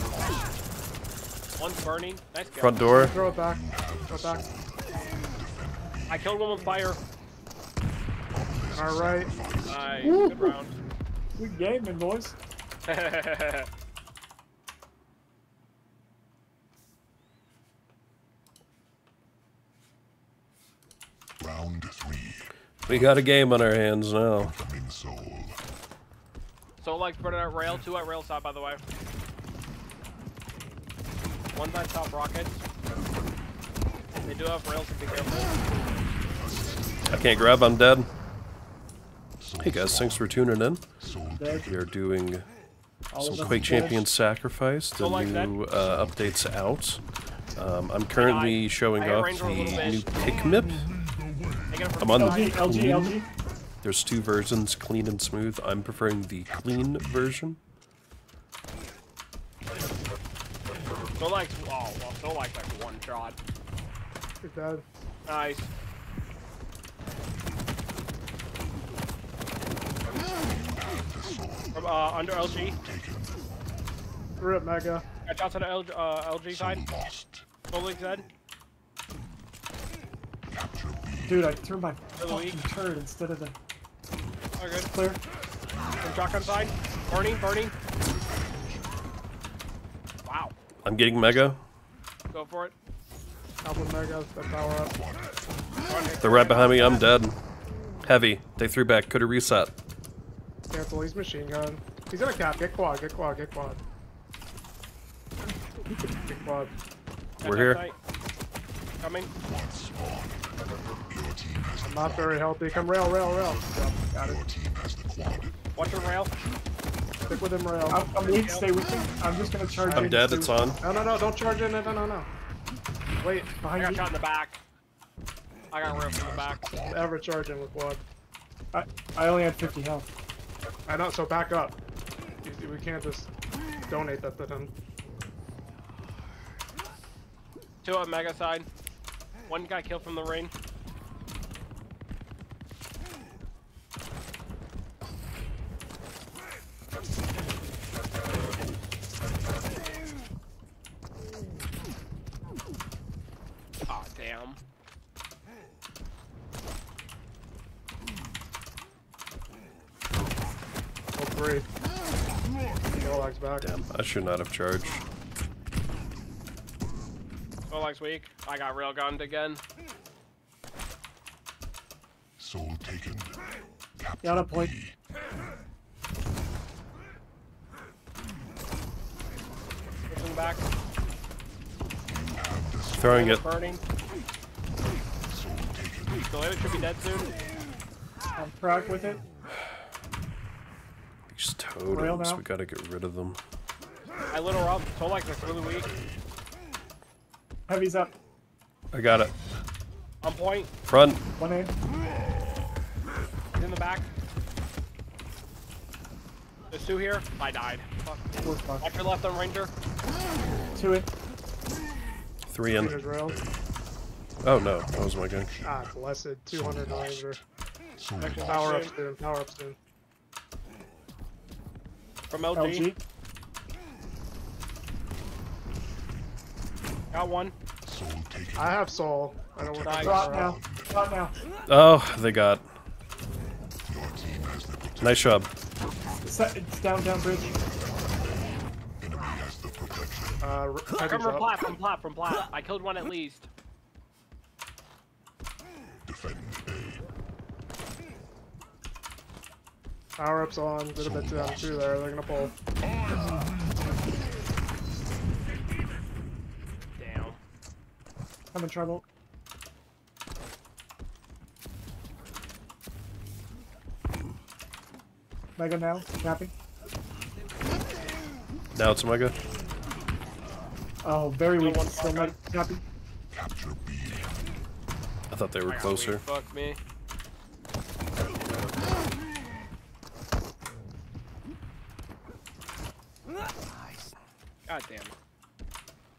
One's burning. Nice kill. Front door. Throw it back. Throw it back. I killed one with fire. Alright. Nice. Woo. Good round. We gaming, boys. Round three. We got a game on our hands now. So like burning out rail, two at rail side, by the way. One by top rocket. They do have rails if they kill. I can't grab, I'm dead. Hey guys, thanks for tuning in. We are doing some Quake Champions Sacrifice. The new uh, update's out. Um, I'm currently showing off the new PicMip. I'm on the clean. There's two versions, clean and smooth. I'm preferring the clean version. So like, oh, well, so like that one shot. Good dad. Nice. From, uh, under L G. Rip, mega. Got shots on the L G, uh, L G side. Totally dead. Dude, I turned my fucking turd instead of the... Oh, good. Clear. From shotgun side. Burning, burning. Wow. I'm getting mega. Go for it. Mega, the power up. They're right behind me. I'm dead. Heavy. They threw back. Could have reset. Cancel. He's machine gun. He's gonna cap. Get quad. Get quad. Get quad. Get quad. We're here. Coming. I'm not very healthy. Come rail, rail, rail. Got it. Watch him rail. Stick with him, rail. I'm, I'm weak, stay weak. I'm just gonna charge I'm in. dead, it's on. No, no, no, don't charge in. No, no, no. Wait, behind you. I got you. Shot in the back. I got ripped in the back. Ever charging with quad. I, I only had fifty health. I know, so back up. We, we can't just donate that to them. Two on mega side. One guy killed from the ring. free. Golag's back. Damn, I should not have charged. Golag's weak. I got railgunned again. Soul taken. Capture got a point. B. Pushing back. Throwing it. Burning. The layer should be dead soon. I'm proud with it. These totems, we gotta get rid of them. I little rob, Tolak looks really weak. Heavy's up. I got it. On point. Front. One A. He's in the back. There's two here. I died. Fuck. Watch your left on Ranger. Two in. Three in. Oh no, that was my gun. Ah, blessed. two hundred Ranger. Power up soon, power up soon. From L G. L G. Got one. I have soul. I don't want to drop now. Drop now. Oh, they got. Nice job. It's down, down bridge. Uh, I come from plat, from plat, from plat. I killed one at least. Defend A. Power ups on. Did a bit to them through there. They're gonna pull. Damn. I'm in trouble. Mega now. Snapping. Now it's Mega. Oh, very weak. Still not happy. Capture B. I thought they were closer. Fuck me. God damn it.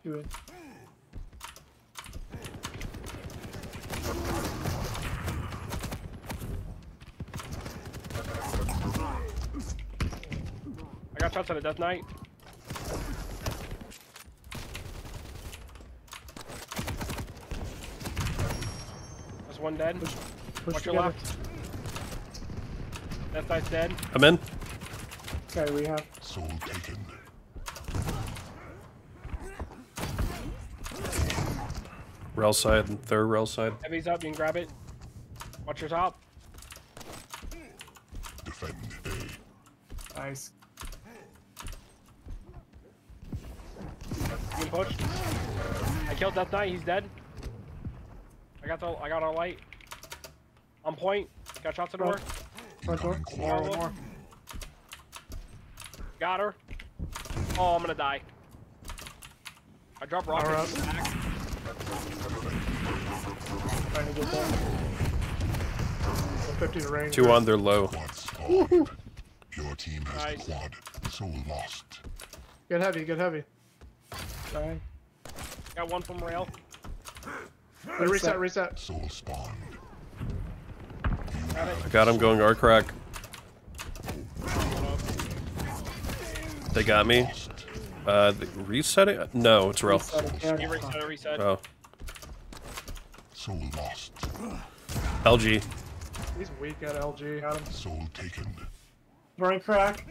Do it. I got shots on a Death Knight. One dead. Push, push Watch your left. That side's dead. I'm in. Okay, we have. Soul taken. Rail side and third rail side. Heavy's up, you can grab it. Watch your top. Defend A. Nice. You can push. I killed that guy, he's dead. I got the, I got all light. On point. Got shots at door. Front door. More, more. Got her. Oh, I'm gonna die. I dropped rockets. Trying to get there. fifty to range. Two on, they're low. Your team has nice. Quad. So lost. Get heavy. Get heavy. Sorry. Got one from rail. Reset, reset, reset. Soul spawned. Got it. I got him going R-crack. They got me. Uh, reset it? No, it's real. Reset, it. reset, reset. Oh. Soul lost. L G. He's weak at L G. Got him. Soul taken. Burning crack.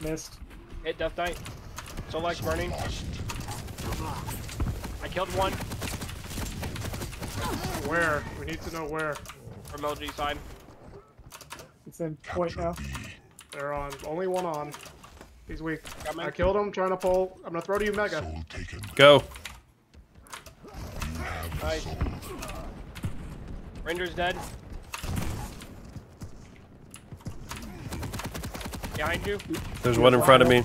Missed. Hit Death Knight. So like burning. Lost. I killed one. Where? We need to know where. From L G side. It's in point now. They're on. Only one on. He's weak. I killed him. Trying to pull. I'm gonna throw to you, Mega. Go. Nice. Ranger's dead. Behind you. There's one in front of me.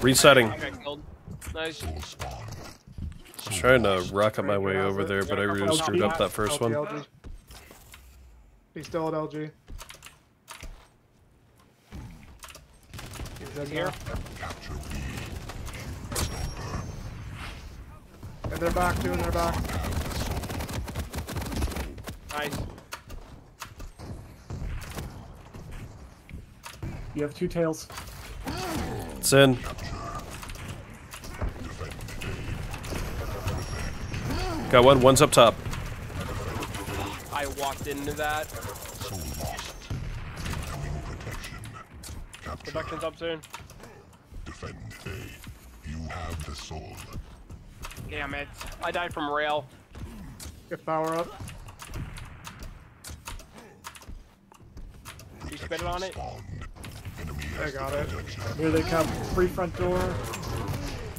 Resetting. Okay, nice. I'm trying to rocket my way over there, but I really screwed up that first one. He's still at L G. He's dead here. And they're back too, and they're back. Nice. You have two tails. It's in. Got one, one's up top. I walked into that. So lost. Protection. Production's up soon. Defend A. You have the soul. Damn it. I died from rail. Get power up. You spit on it? I got it. Here they come. Free front door.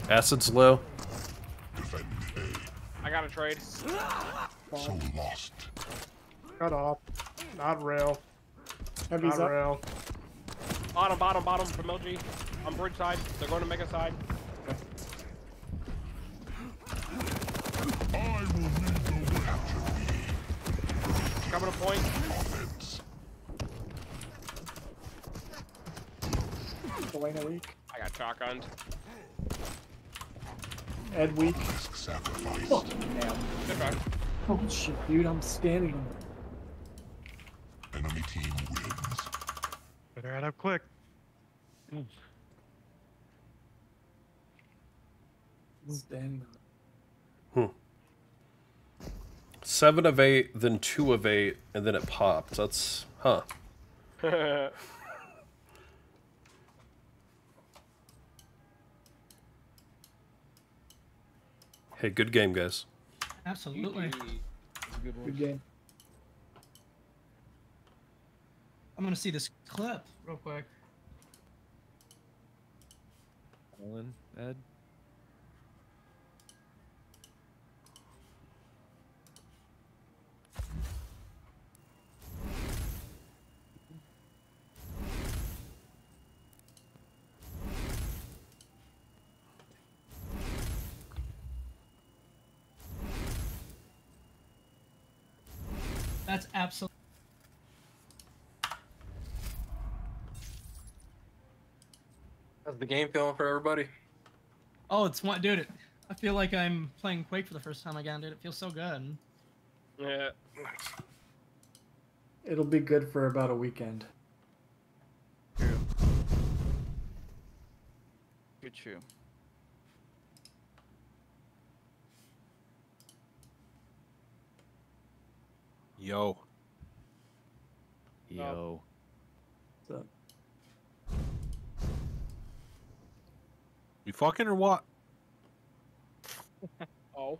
Acid's low. Defend A. I got a trade. So lost. Cut off. Not rail. Heavy's up. Rail. Bottom, bottom, bottom from L G. On bridge side. They're going to mega side. I will need the capture. Coming to point. Offense. Delana weak. I got shotgunned. Ed weak. Fuck. Damn. Good try. Oh shit, dude, I'm standing on it. Enemy team wins. Better add up quick. Mm. This is dang. Hmm. Seven of eight, then two of eight, and then it popped. That's... huh. Hey, good game, guys. Absolutely. Good, good game. I'm gonna see this clip real quick. All in, Ed. That's absolutely. How's the game feeling for everybody? Oh, it's one, dude. It, I feel like I'm playing Quake for the first time again, dude. It feels so good. Yeah. It'll be good for about a weekend. True. Good true. Yo. Yo. What's up? We fucking or what? Oh.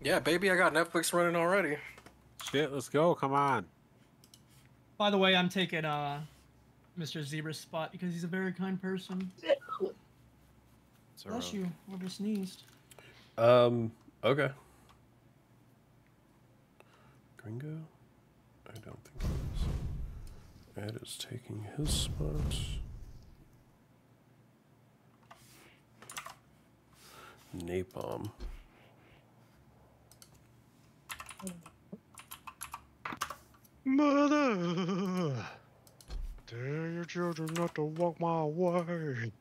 Yeah, baby, I got Netflix running already. Shit, let's go. Come on. By the way, I'm taking uh, Mister Zebra's spot because he's a very kind person. Bless you. I just sneezed. Um, okay. Gringo? I don't think it is. Ed is taking his spot. Napalm. Mother! Tell your children not to walk my way.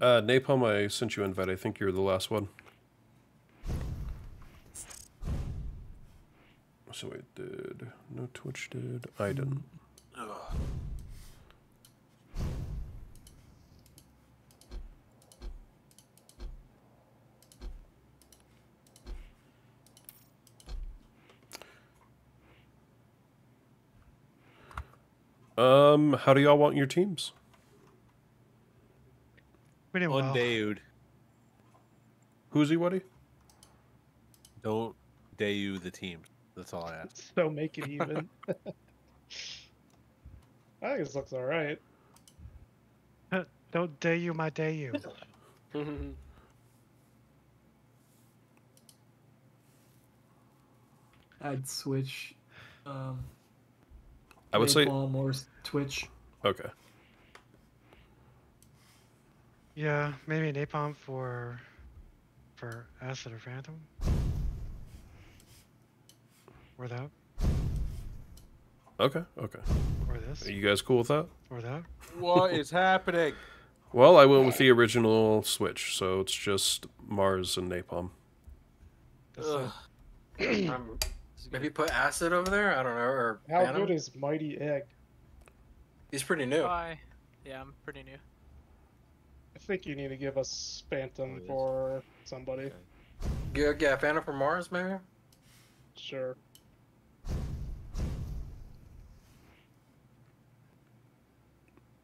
Uh, Napalm, I sent you an invite. I think you're the last one. So it did. No, Twitch did. I didn't. Ugh. Um, how do y'all want your teams? One dude. Who's he, Woody? Don't day you the team. That's all I ask. So make it even. I think this looks alright. Don't day you my day you. I'd switch. Um, I would say. Or Twitch. Okay. Yeah, maybe an napalm for for acid or phantom. Or that. Okay, okay. Or this. Are you guys cool with that? Or that. What is happening? Well, I went with the original switch, so it's just Mars and napalm. Maybe put acid over there. I don't know. Or how good is Mighty Egg? He's pretty new. Bye. Yeah, I'm pretty new. I think you need to give us Phantom oh, for somebody. Yeah, yeah, Phantom for Mars, maybe? Sure.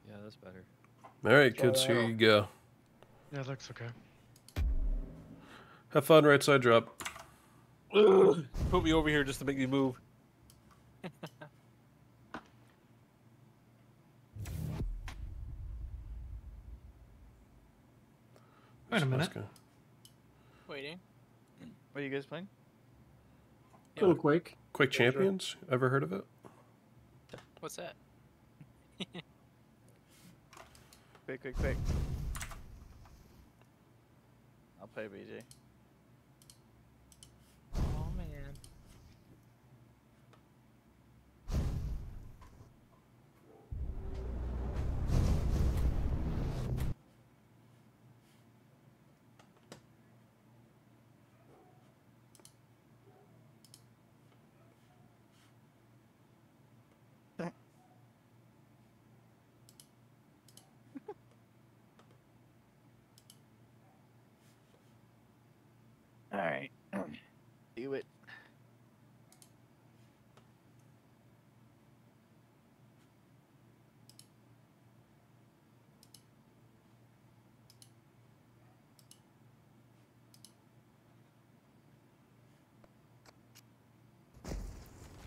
Yeah, that's better. Alright, kids, here you go. Yeah, it looks okay. Have fun, right side drop. Ugh, put me over here just to make me move. Wait a minute. Waiting. What are you guys playing? Yeah. Little Quake. Quake Champions? Yeah, sure. Ever heard of it? What's that? Quick, quick, quick. I'll play B J. Oh man. All right, do it.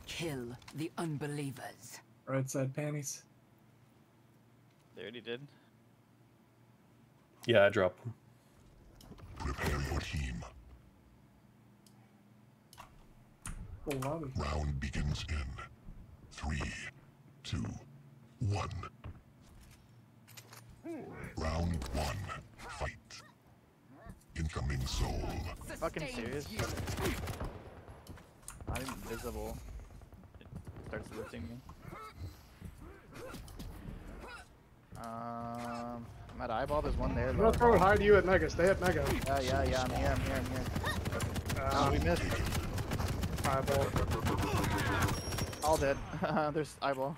Kill the unbelievers. Right side panties. They already did. Yeah, I dropped them. Prepare your team. Round begins in three, two, one. Round one, fight. Incoming soul. Fucking serious? I'm invisible. It starts lifting me. Um, I'm at eyeball. There's one there. I'm gonna throw hide you at Mega. Stay at Mega. Yeah, yeah, yeah. I'm here. I'm here. I'm here. Uh, we missed. Eyeball. All dead. There's eyeball.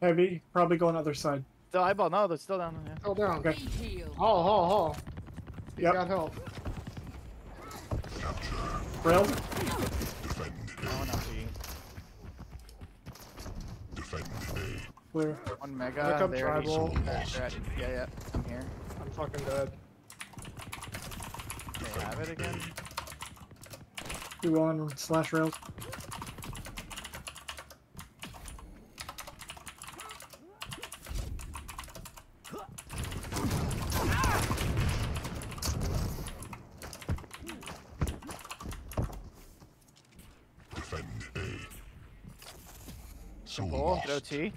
Heavy. Probably going other side. The eyeball. No, they're still down. Yeah. Still down. Okay. Haul, haul, haul. You yep. got help. Capture. Railed. Defend A. Oh, not B. Defend A. Clear. One mega. Pick up there. Tribal. Yeah, yeah. I'm here. I'm fucking dead. They have it again? A. Two on slash rails. Defend A. Soul lost. O T.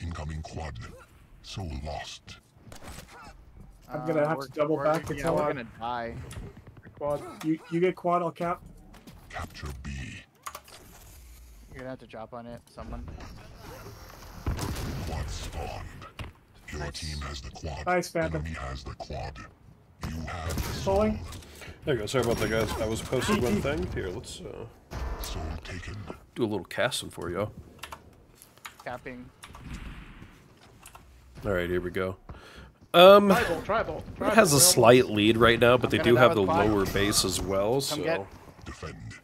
Incoming quad. Soul lost. I'm gonna uh, have to double back until yeah, I'm gonna die. Quad. You, you get quad, I'll cap. Capture B. You're gonna have to drop on it, someone. Quad spawned. Your nice. Team has the quad. Nice, Phantom. Enemy has the quad. You have the soul. Pulling. There you go, sorry about that, guys. I was posting one thing. Here, let's uh, soul taken. Do a little casting for you. Capping. Alright, here we go. Um, tribal, tribal, tribal, has a slight lead right now, but I'm they do have the lower base as well, so it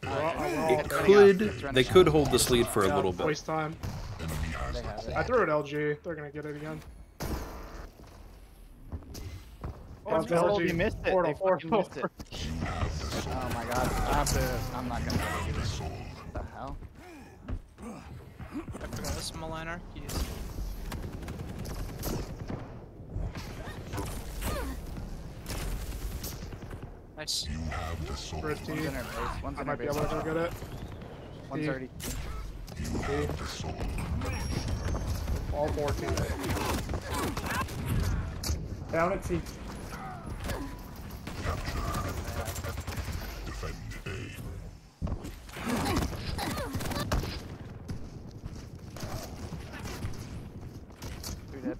uh, could they could hold this lead for yeah, a little bit. Waste time. I threw it L G. They're gonna get it again. Oh, it's L G. You missed it. Portal, portal, missed it. Oh my god! Stop this! I'm not gonna do this. What the hell? I forgot this Maliner. Jeez. Nice. You have the soul. One's in our base. One's in our base. I might be able to get it. One's already. You have the soul. All four teams. Down at C. Capture. Defend A. Three dead.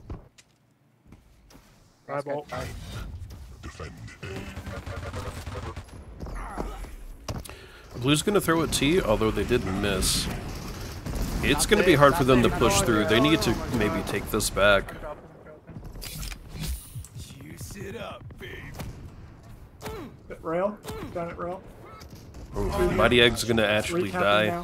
Eyeball. Defend A. Blue's gonna throw a T, although they did miss. It's going to be hard for them to push through. They need to maybe take this back. Juice it up, babe. Rail. Got it, rail. Oh, Mighty Egg's going to actually die.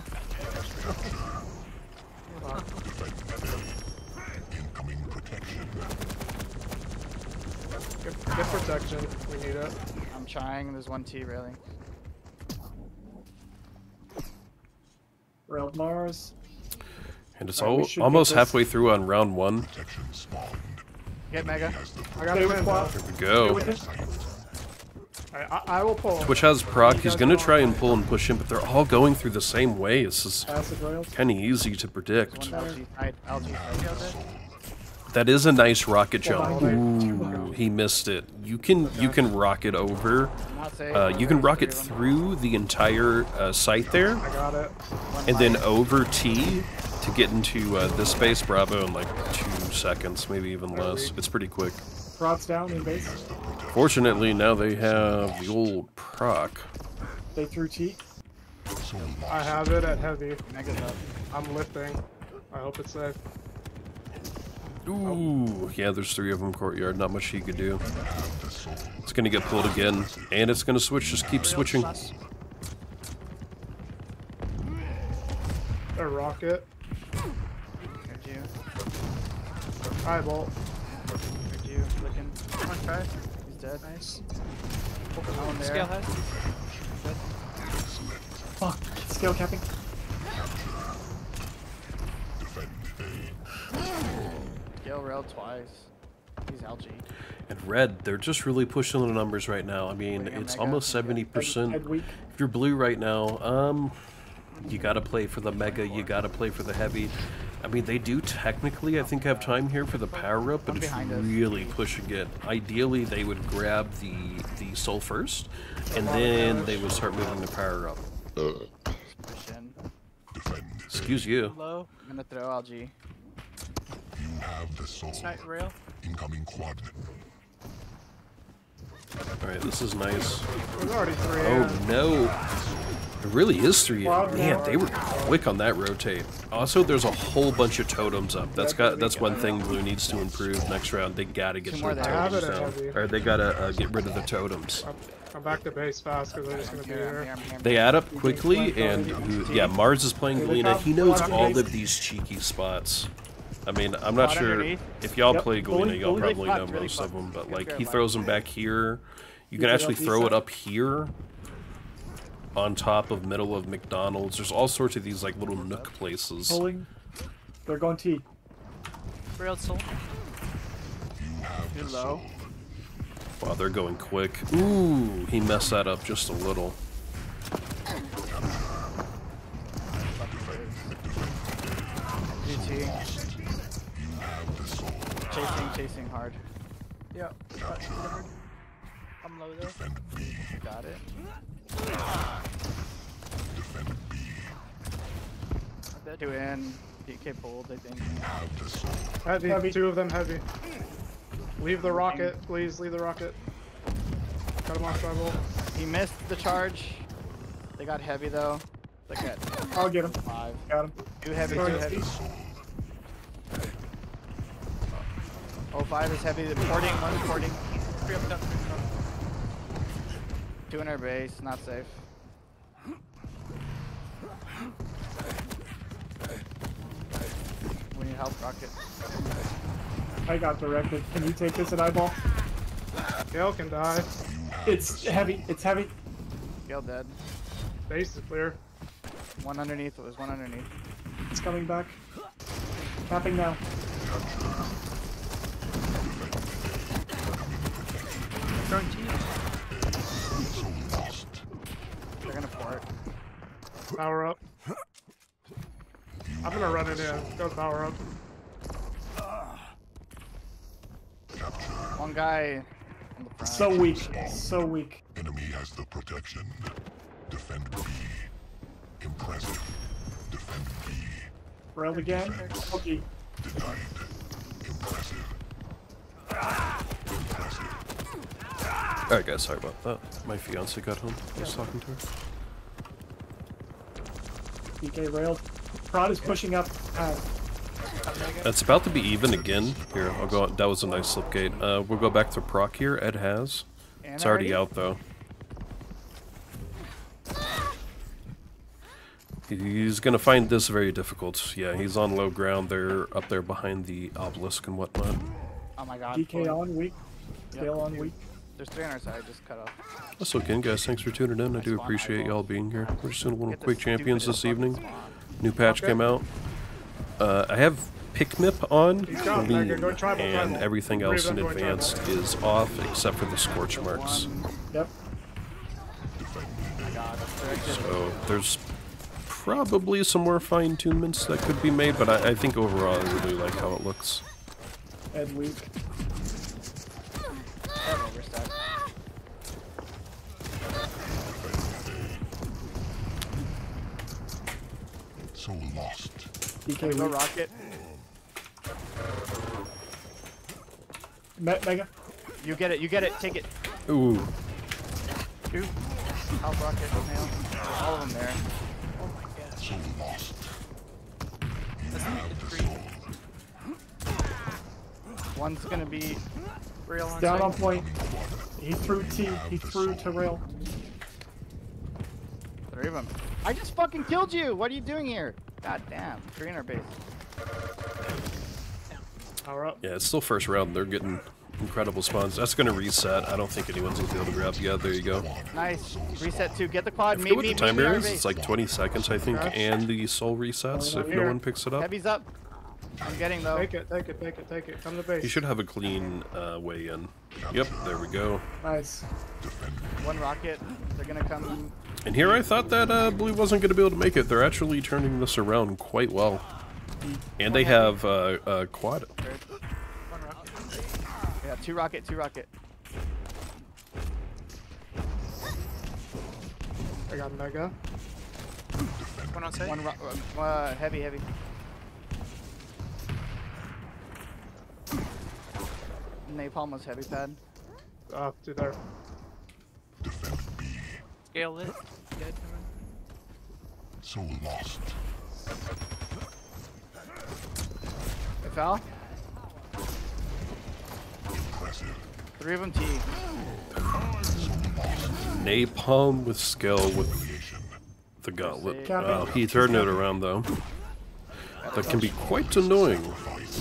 Get protection. We need it. I'm trying. There's one T railing. Railed Mars. And it's all, right, almost halfway through on round one. Get Mega. I got it. Here we go. Right, I, I will pull. Twitch has proc. He's going to try and pull and push in, but they're all going through the same way. This is kind of easy to predict. That is a nice rocket jump. Ooh, he missed it. You can you can rocket over. Uh, you can rocket through the entire uh, site there, and then over T to get into uh, this base Bravo in like two seconds, maybe even less. It's pretty quick. Procs down in base. Fortunately, now they have the old proc. They threw T. I have it at heavy. I'm lifting. I hope it's safe. Ooh, yeah, there's three of them courtyard, not much he could do. It's gonna get pulled again, and it's gonna switch, just keep switching. A rocket. Hi, Bolt. He's dead. Nice. Scale head. Fuck. Scale capping. Rail twice. He's L G. And red, they're just really pushing the numbers right now. I mean, it's almost seventy percent. If you're blue right now, um, you gotta play for the mega, you gotta play for the heavy. I mean, they do technically, I think, have time here for the power up, but it's really pushing it. Ideally, they would grab the, the soul first, and then they would start moving the power up. Excuse you. I'm gonna throw L G. Have the soul. Rail. Incoming quad. Alright, this is nice. Oh no. It really is three. Man, they were quick on that rotate. Also, there's a whole bunch of totems up. That's got that's one thing blue needs to improve next round. They gotta get their totems down. Or they gotta uh, get rid of the totems. I'm back to base fast because they're just going to be here. They add up quickly, and yeah, Mars is playing Galena. He knows all of these cheeky spots. I mean, I'm not sure if y'all yep. play Galena, y'all probably know most of them, but like, he throws them back here. You can actually throw it up here on top of middle of McDonald's. There's all sorts of these like little nook places. They're going T. Real soul. Too low. Wow, they're going quick. Ooh, he messed that up just a little. G T. Chasing, chasing hard. Yep. I'm low there. Got it. Defend B. They're doing D K pulled, I think. Heavy. heavy, two of them heavy. Leave the rocket, please, leave the rocket. Got him on struggle. He missed the charge. They got heavy though. Look at I'll get him. Five. Got him. Two heavy, two heavy. oh five is heavy, the porting, one porting. Two in our base, not safe. We need help, Rocket. I got directed. Can you take this at eyeball? Gale can die. It's heavy, it's heavy. Gale dead. Base is clear. One underneath, it was one underneath. It's coming back. Tapping now. They're gonna fart. Power up. I'm gonna run it in. Go power up. One guy on the front. So weak. So weak. Enemy has the protection. Defend B. Impressive. Defend B. Railed again. Okay. Denied. Impressive. Impressive. Alright guys, sorry about that. My fiance got home. I was talking to her. D K railed. Prod is pushing up. Uh, That's about to be even again. Here, I'll go. On. That was a nice slipgate. Uh, we'll go back to proc here. Ed has. It's already out though. He's gonna find this very difficult. Yeah, he's on low ground. They're up there behind the obelisk and whatnot. Oh my god. D K on weak. Scale on weak. There's three on our side. Just cut off. That's okay, guys. Thanks for tuning in. I do appreciate y'all being here. We're just doing a little Quake Champions this evening. New patch came out. Uh, I have PicMip on, and everything else in advanced is off except for the scorch marks. Yep. So there's probably some more fine-tunements that could be made, but I, I think overall I really like how it looks. Ed weak. So lost. D K no rocket. Me Mega. You get it, you get it, take it. Ooh. Two. Help rocket, nail. All of them there. Oh my god. So lost. One's gonna be rail on down on point. He threw T, he threw to rail. Three of them. I just fucking killed you! What are you doing here? God damn, three in our base. Power up. Yeah, it's still first round. They're getting incredible spawns. That's gonna reset. I don't think anyone's gonna be able to grab. Yeah, there you go. Nice. Reset too. Get the pod. Maybe. With the time barriers, it's like twenty seconds, I think, Rush. And the soul resets if here. No one picks it up. Heavy's up. I'm getting though. Take it, take it, take it, take it. Come to base. You should have a clean uh, way in. Yep, there we go. Nice. One rocket. They're gonna come. And here I thought that uh, Blue wasn't going to be able to make it. They're actually turning this around quite well. And they have uh, a quad. One rocket. Yeah, two rocket, two rocket. I got Mega. One on site. One rocket. Uh, heavy, heavy. Napalm was heavy pad. Uh, to there. Scale this. Dead. So lost. I fell. Impressive. Three of them T. Napalm with skill with the gauntlet. Oh, he turned it around though. That can be quite annoying.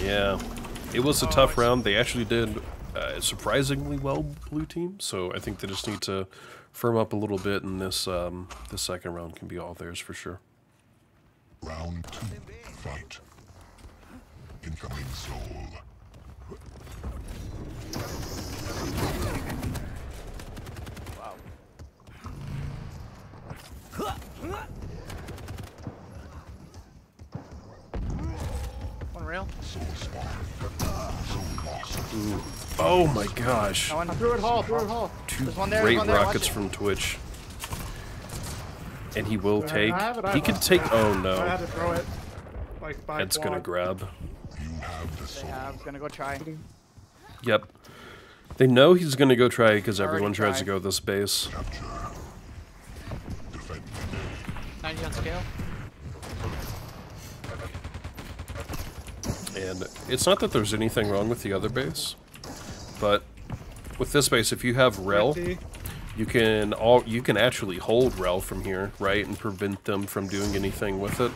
Yeah. It was a tough round. They actually did uh, surprisingly well, Blue Team. So I think they just need to firm up a little bit, and this um, the second round can be all theirs for sure. Round two, fight. Incoming soul. Wow. One rail. Soul spawn. Soul lost. Ooh. Oh my gosh. I threw it hall, threw it hall. Two one there, great one there, rockets from Twitch. And he will take. It, he could take. Oh no. I had to throw it. Like by Ed's going to grab. They have. Going to go try. Yep. They know he's going to go try because everyone tries tried. to go this base. ninety on scale. And it's not that there's anything wrong with the other base. But with this base, if you have rel, you can all you can actually hold rel from here, right, and prevent them from doing anything with it.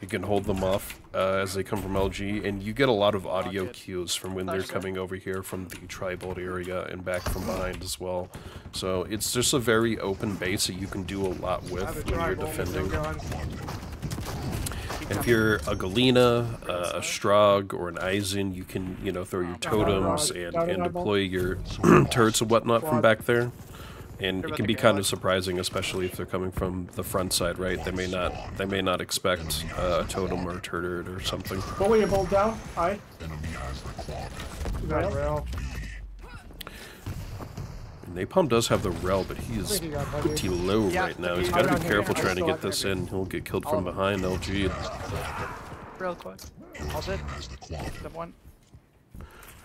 You can hold them off uh, as they come from L G, and you get a lot of audio cues from when they're coming over here from the tribal area and back from behind as well. So it's just a very open base that you can do a lot with when you're defending. And if you're a Galena, uh, a Strog, or an Aizen, you can, you know, throw your totems and, and deploy your turrets and whatnot from back there. And it can be kind of surprising, especially if they're coming from the front side, right? They may not, they may not expect uh, a totem or a turret or something. What will you hold down? Aye. Napalm does have the rel, but he is pretty low right now. He's got to be careful trying to get this in. He'll get killed from behind. L G. Real quad.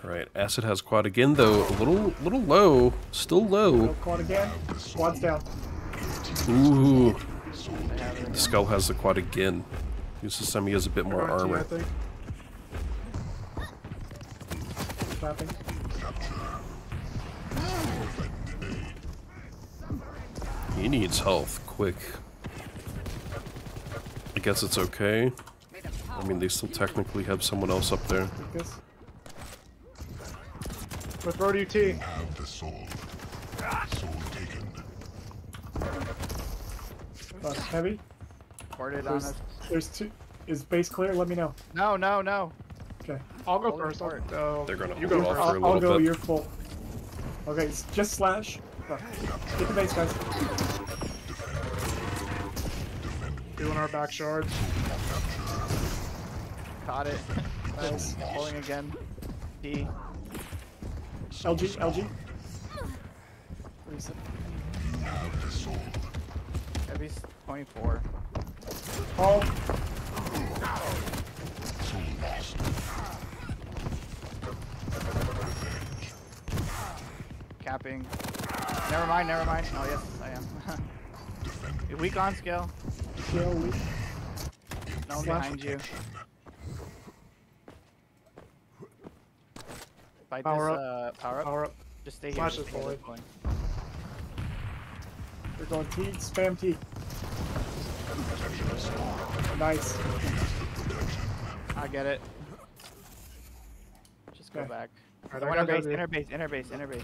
All right, Acid has quad again though. A little, little low. Still low. Quad again. Quad's down. Ooh. The skull has the quad again. Because this time he has a bit more right, armor. You, I think. He needs health, quick. I guess it's okay. I mean, they still technically have someone else up there. I guess. Let's throw to U T. Have the soul. Soul taken. Uh, heavy? Ported on us. There's two. Is base clear? Let me know. No, no, no. Okay. I'll go hold first. I'll go. They're gonna you hold go off for a I'll, I'll go, bit. You're full. Okay, just slash. Get the base, guys. Doing our back shards. Caught it. Nice. Pulling again. D. L G, L G. Reset. Heavy's twenty-four. Paul. Capping. Never mind, never mind. Oh, yes, I am. Weak on skill. Skill weak. No one behind you. Fight power this, up. Uh, power up. Power up. Just stay here. Just stay going. We're going T, spam T. Nice. I get it. Just go okay. back. Right, inner, base, inner base, inner base, inner base, inner base.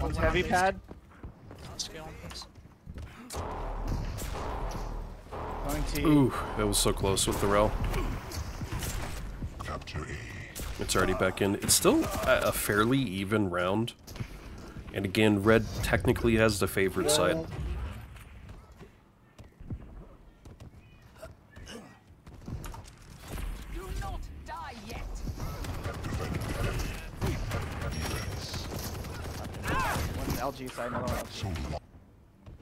One's heavy pad. Ooh, that was so close with the rail. It's already back in. It's still a fairly even round. And again, red technically has the favored yeah. side. Do not die yet. One L G side, another one.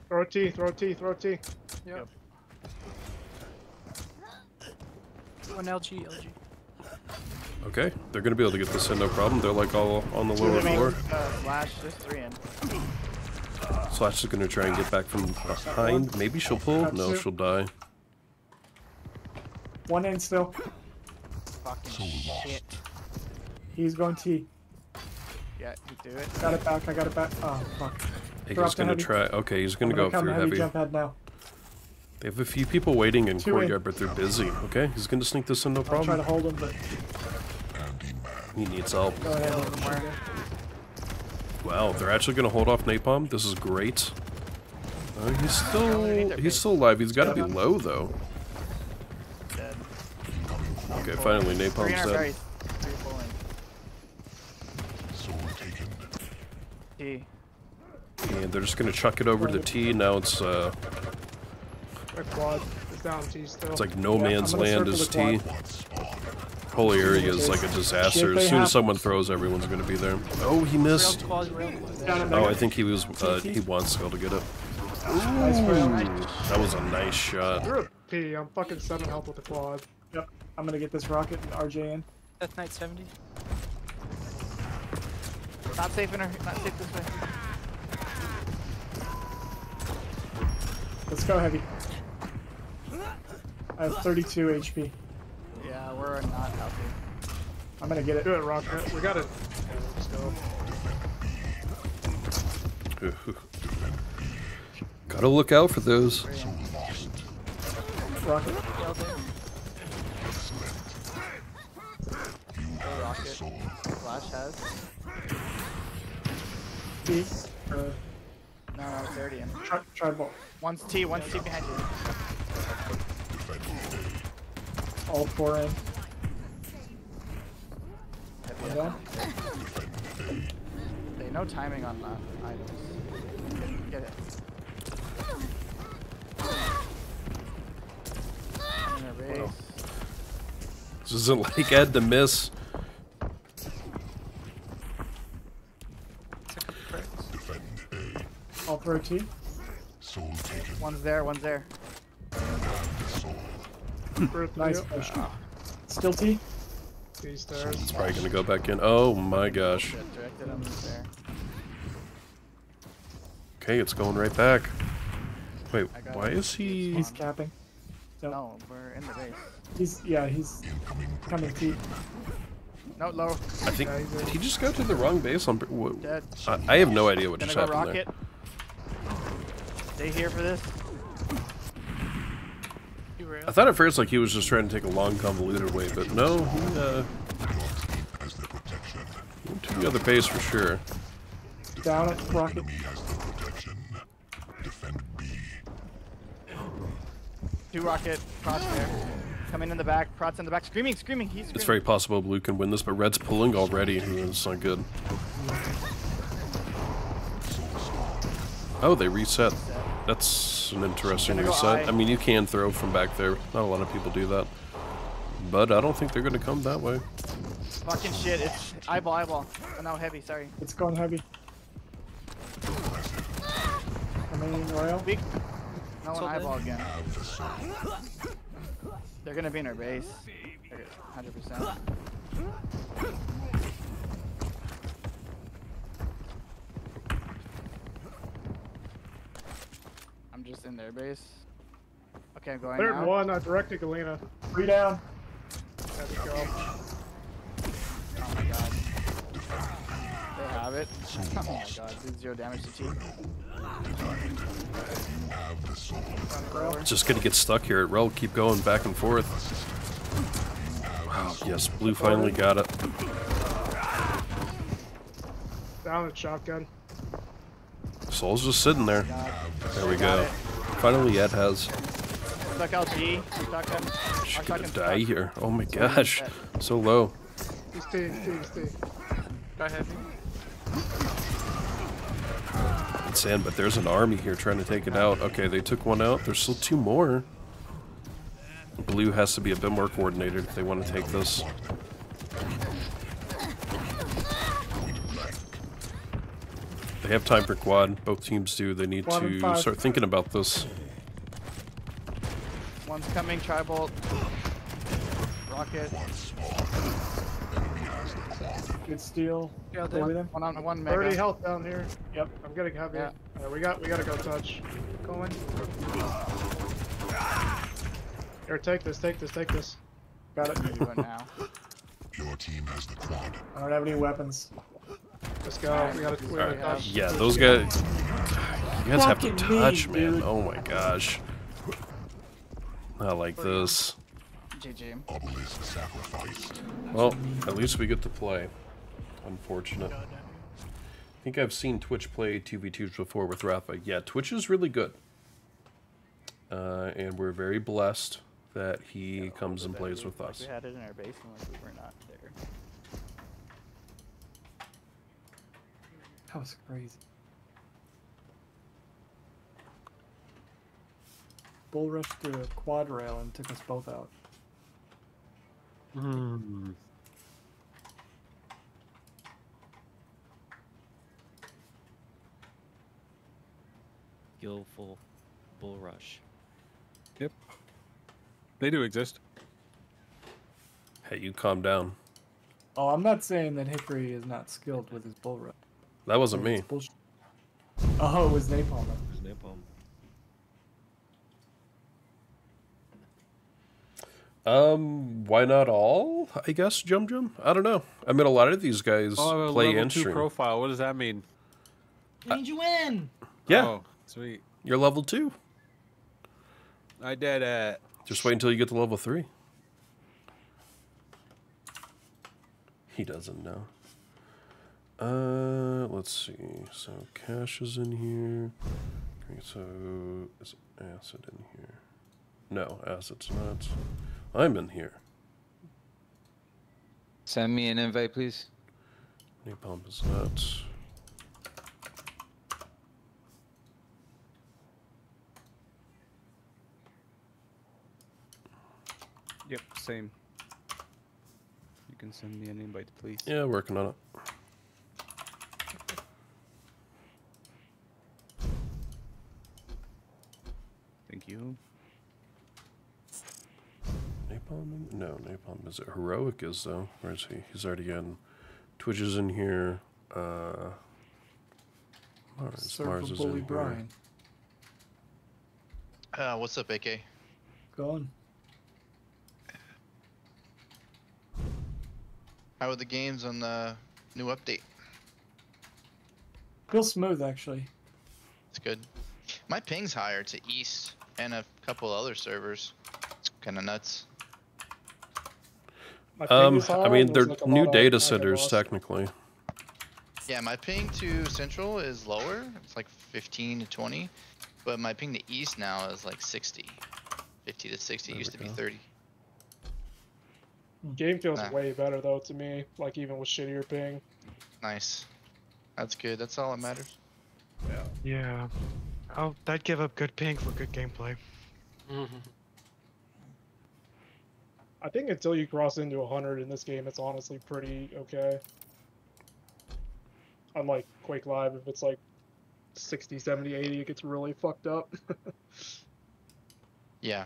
Throw T, throw T, throw T. Yep. yep. One L G, L G. Okay, they're gonna be able to get this in, no problem. They're like all on the lower floor. Uh, slash, there's three in. Slash is gonna try and get back from behind. Maybe she'll pull? No, she'll die. One in still. Fucking shit. He's going T. Yeah, you do it. Got it back, I got it back. Oh, fuck. He's gonna heavy. try. Okay, he's gonna, gonna go through heavy. Jump head now. They have a few people waiting in courtyard, but they're busy. Okay, he's gonna sneak this in, no problem. I'll try to hold him, but he needs help. Go ahead. Wow, they're actually gonna hold off napalm. This is great. Uh, he's still he's still alive. He's got to be low though. Okay, finally napalm's dead. And they're just gonna chuck it over to T. Now it's uh. Quad is down T still. It's like no yeah, man's land is T. Whole area is like a disaster. As soon as someone throws, everyone's gonna be there. Oh, he missed. Oh, I think he was. Uh, he wants to be able to get it. Ooh, that was a nice shot. You're a P. I'm fucking seven health with the quad. Yep. I'm gonna get this rocket and R J in. That's night seventy. Not safe in her. Not safe this way. Let's go heavy. I have thirty-two H P. Yeah, we're not healthy. I'm gonna get it. Do it, Rocket. We got it. Okay, let's go. Gotta look out for those. Rocket. Go Rocket. Flash has. T. Uh, no, no, thirty. Try, try ball. One's T, one's T behind you. All four in. Yeah. Yeah. They no timing on that items. Get it. Wow. This isn't like Ed to miss. All pro T. One's there, one's there. Nice. Still T? Three stairs. It's probably gonna go back in. Oh my gosh. Okay, it's going right back. Wait, why is he? He's capping. Nope. No, we're in the base. He's yeah, he's coming to. No, low. I think yeah, did he just go to the wrong base on? I, I have no idea what just happened rocket. there. Stay here for this. I thought at first like he was just trying to take a long convoluted way, but no, he uh, went to the other base for sure. Down at rocket. Two rocket, Prot's there. Coming in the back, Prot's in the back. Screaming, screaming, he's screaming. It's very possible Blue can win this, but Red's pulling already. It's not good. Oh, they reset. That's an interesting reset. I mean, you can throw from back there. Not a lot of people do that. But I don't think they're going to come that way. Fucking shit, it's eyeball, eyeball. Oh, no, heavy, sorry. It's gone heavy. Remaining royal. Big. No one eyeball again. They're gonna be in our base. one hundred percent. I'm just in their base. Okay, I'm going now. one oh one, I directed Galena. Three down. Let's go. Oh my god. They have it. Oh my god, did zero damage to T. Just gonna get stuck here at Rel, keep going back and forth. Wow, yes, Blue finally got it. Down with shotgun. Soul's just sitting there. There we go. Finally Ed has. Stuck L G. She's gonna die here. Oh my gosh. So low. Stay, stay, stay. Go ahead. It's in, but there's an army here trying to take it out. Okay, they took one out. There's still two more. Blue has to be a bit more coordinated if they want to take this. They have time for quad. Both teams do. They need to start thinking about this. One's coming, Tri-Bolt. Rocket. Good steal. Yeah, one on one. Mega. Already health down here. Yep, I'm getting heavy. Yeah. Uh, we got, we gotta go touch. Going. Here, take this, take this, take this. Got it. Maybe now. Your team has the quad. I don't have any weapons. Let's go. Right. We gotta, we gotta right. touch. Yeah, those guys. You guys have to touch, me, man. Dude. Oh my gosh. I like this. G G. Well, at least we get to play. Unfortunate. I think I've seen Twitch play two v twos before with Rafa. Yeah, Twitch is really good. Uh, and we're very blessed that he yeah, comes and plays with us. We had it in our base and we were not there. That was crazy. Bull rushed through a quad rail and took us both out. Hmm. Skillful bull rush. Yep. They do exist. Hey, you calm down. Oh, I'm not saying that Hickory is not skilled with his bull rush. That wasn't me. Oh, it was Napalm. It was Napalm. Um, why not all? I guess Jum Jum. I don't know. I mean, a lot of these guys oh, play level two profile. What does that mean? It means you win. Yeah. Oh, sweet. You're level two. I did it. Just wait until you get to level three. He doesn't know. Uh, let's see. So cash is in here. So is acid in here? No, acid's not. I'm in here. Send me an invite, please. New pump is not. Yep, same. You can send me an invite, please. Yeah, working on it. Thank you. Napalm in? No, Napalm is it. Heroic is though. Where is he? He's already in. Twitch is in here. Uh, Mars. Surf Mars is in here. Brian. Uh, what's up, A K? Go on. How are the games on the new update? Real smooth, actually. It's good. My ping's higher to East and a couple other servers. It's kind of nuts. My ping um, is high, I mean, they're like new data of, centers, technically. Yeah, my ping to Central is lower. It's like fifteen to twenty. But my ping to East now is like sixty. fifty to sixty. It used to be thirty. Game feels nah. way better, though, to me. Like, even with shittier ping. Nice. That's good. That's all that matters. Yeah. Yeah. Oh, I'd give up good ping for good gameplay. Mm-hmm. I think until you cross into one hundred in this game, it's honestly pretty okay. Unlike Quake Live, if it's like sixty, seventy, eighty, it gets really fucked up. Yeah.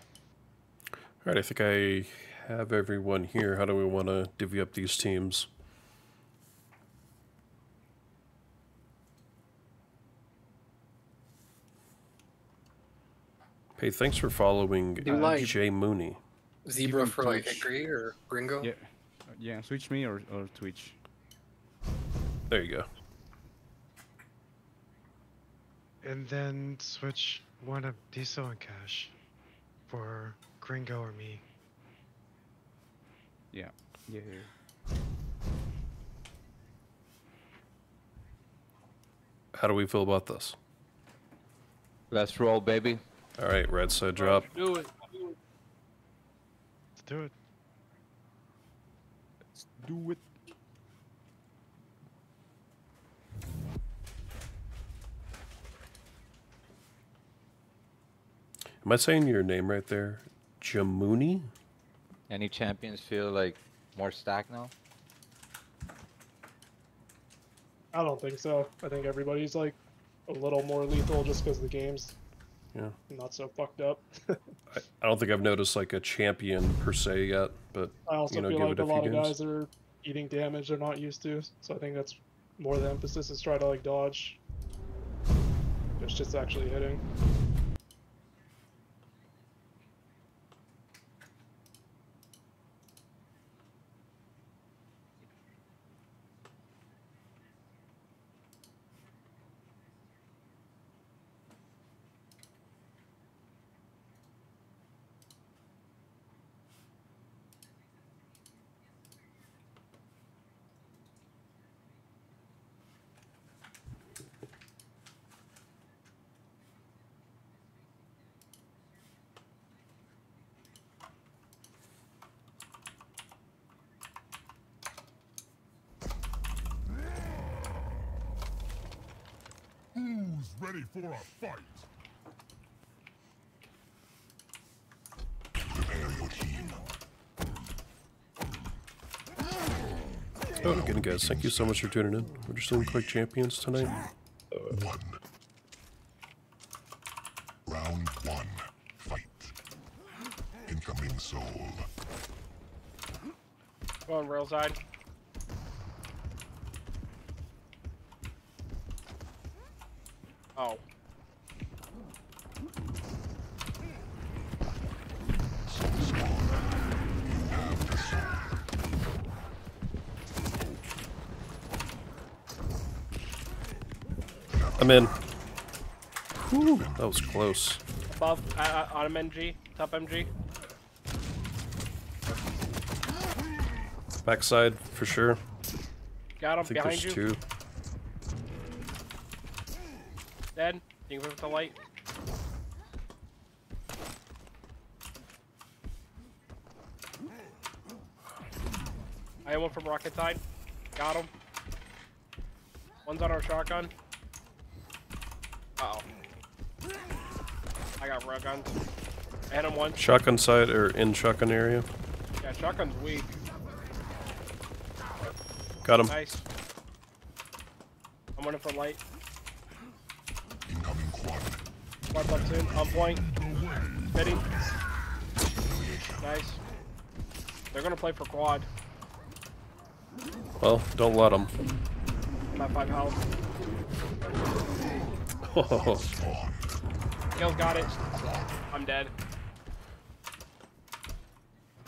Alright, I think I have everyone here. How do we want to divvy up these teams? Hey, thanks for following uh, like Jay Mooney. Zebra for Twitch. Like Hickory or Gringo? Yeah, yeah, Switch me or, or Twitch. There you go. And then switch one of Diesel and Cash for Gringo or me. Yeah, yeah. How do we feel about this? Let's roll, baby. All right, red side drop. Do it. Do it. Let's do it. Let's do it. Am I saying your name right there? Jamuni? Any champions feel like more stacked now? I don't think so. I think everybody's like a little more lethal just because the game's yeah. not so fucked up. I, I don't think I've noticed like a champion per se yet, but I also you know, feel give like it a, a lot of games. Guys are eating damage they're not used to, so I think that's more the emphasis is try to like dodge. It's just actually hitting. Ready for a fight. Oh, again, guys, thank you so much for tuning in. We're just doing Quake Champions tonight. One. Round one. Fight. Incoming soul. Go on, rail side. Oh. I'm in. Whew, that was close. Above, uh, on M G, top M G. Backside for sure. Got him behind you. I think there's two. Dead. You can move with the light. I have one from rocket side. Got him. One's on our shotgun. Uh oh. I got rail guns. I hit him once. Shotgun side or in shotgun area? Yeah, shotgun's weak. Got him. Nice. I'm running for light. One left in, on point. Steady. Nice. They're gonna play for quad. Well, don't let them. I'm at five health. Oh. Gil's got it. I'm dead.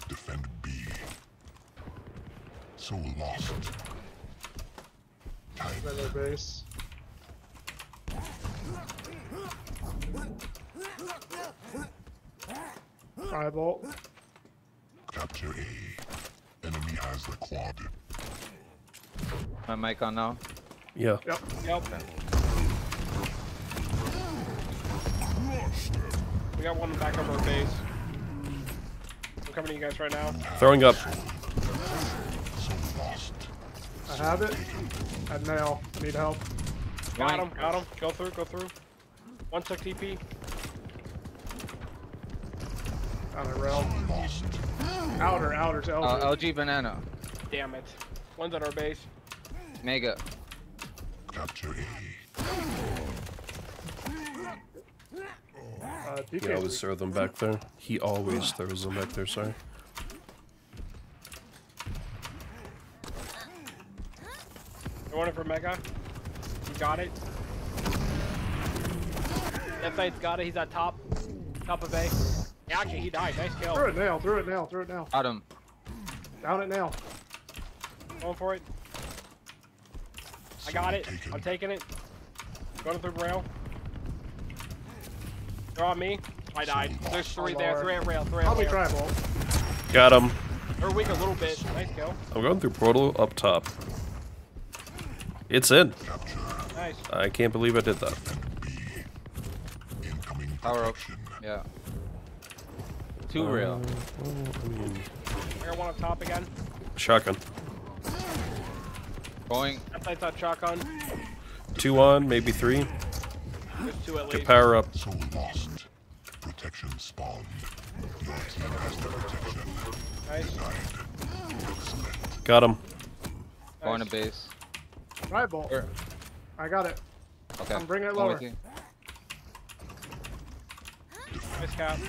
Defend B. So lost. Another base. Eyeball. Capture A. Enemy has the quad. My mic on now? Yeah. Yep. Yep. We got one back up our base. I'm coming to you guys right now. Throwing up. I have it. I nail. Need help. Got him. Got him. Go through. Go through. One took T P. Outer realm. Outer. Outer's L G. Uh, L G banana. Damn it. One's at our base. Mega. Capture A. Uh, yeah, I always throw them back there. He always throws them back there, sorry. I want it for Mega. He got it. That site's got it. He's at top. Top of A. Yeah, actually, he died. Nice kill. Throw it now. Throw it now. Throw it now. Got him. Down it now. Going for it. I got it. I'm taking it. Going through rail. They're on me. I died. There's three there. Three at rail. Three at rail. Probably tribal. Got him. They're weak a little bit. Nice kill. I'm going through portal up top. It's in. Nice. I can't believe I did that. Power up. Yeah. Two um, rail. I got one up top again. Shotgun. Going. I thought shotgun. Two on, maybe three. Two at to least. Power up. So lost. Protection spawned. Your team has the protection. Nice. Denied. Got him. Nice. Going to base. Right, bolt. Sure. I got it. Okay. I'm bringing it lower. Nice cap.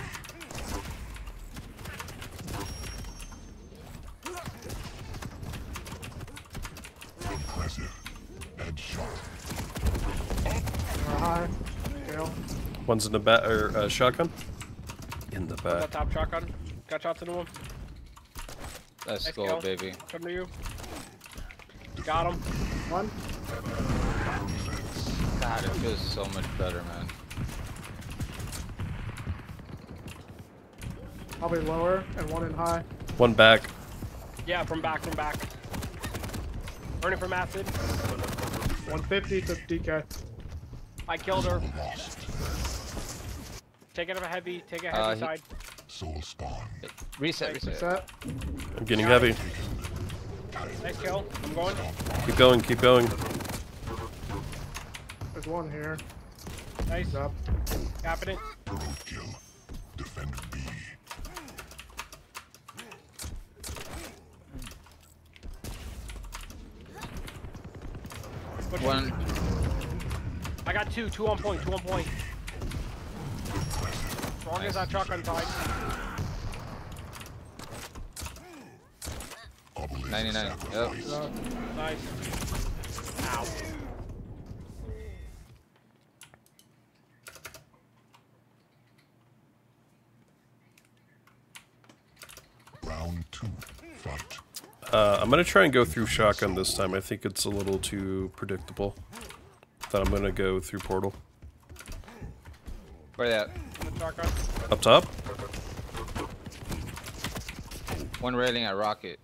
Uh, One's in the back, or uh, shotgun? In the back. Top shotgun. Got shots into him. That's nice gold, baby. Come to you. Got him. One. God, it feels so much better, man. Probably lower and one in high. One back. Yeah, from back, from back. Burning from acid. one fifty to D K. I killed her. Take it of a heavy, take a heavy uh, side. Soul spawn. Reset, reset. reset. I'm getting Got heavy. It. Nice kill. I'm going. Keep going, keep going. There's one here. Nice. Up. Tapping it. Kill. Defend B. One. I got two, two on point, two on point. Strong as that shotgun tied. ninety-nine, yep. Nice. Ow. Round two, fight. Uh, I'm gonna try and go through shotgun this time. I think it's a little too predictable. That I'm gonna go through portal. Where that? Up top. One railing at rocket.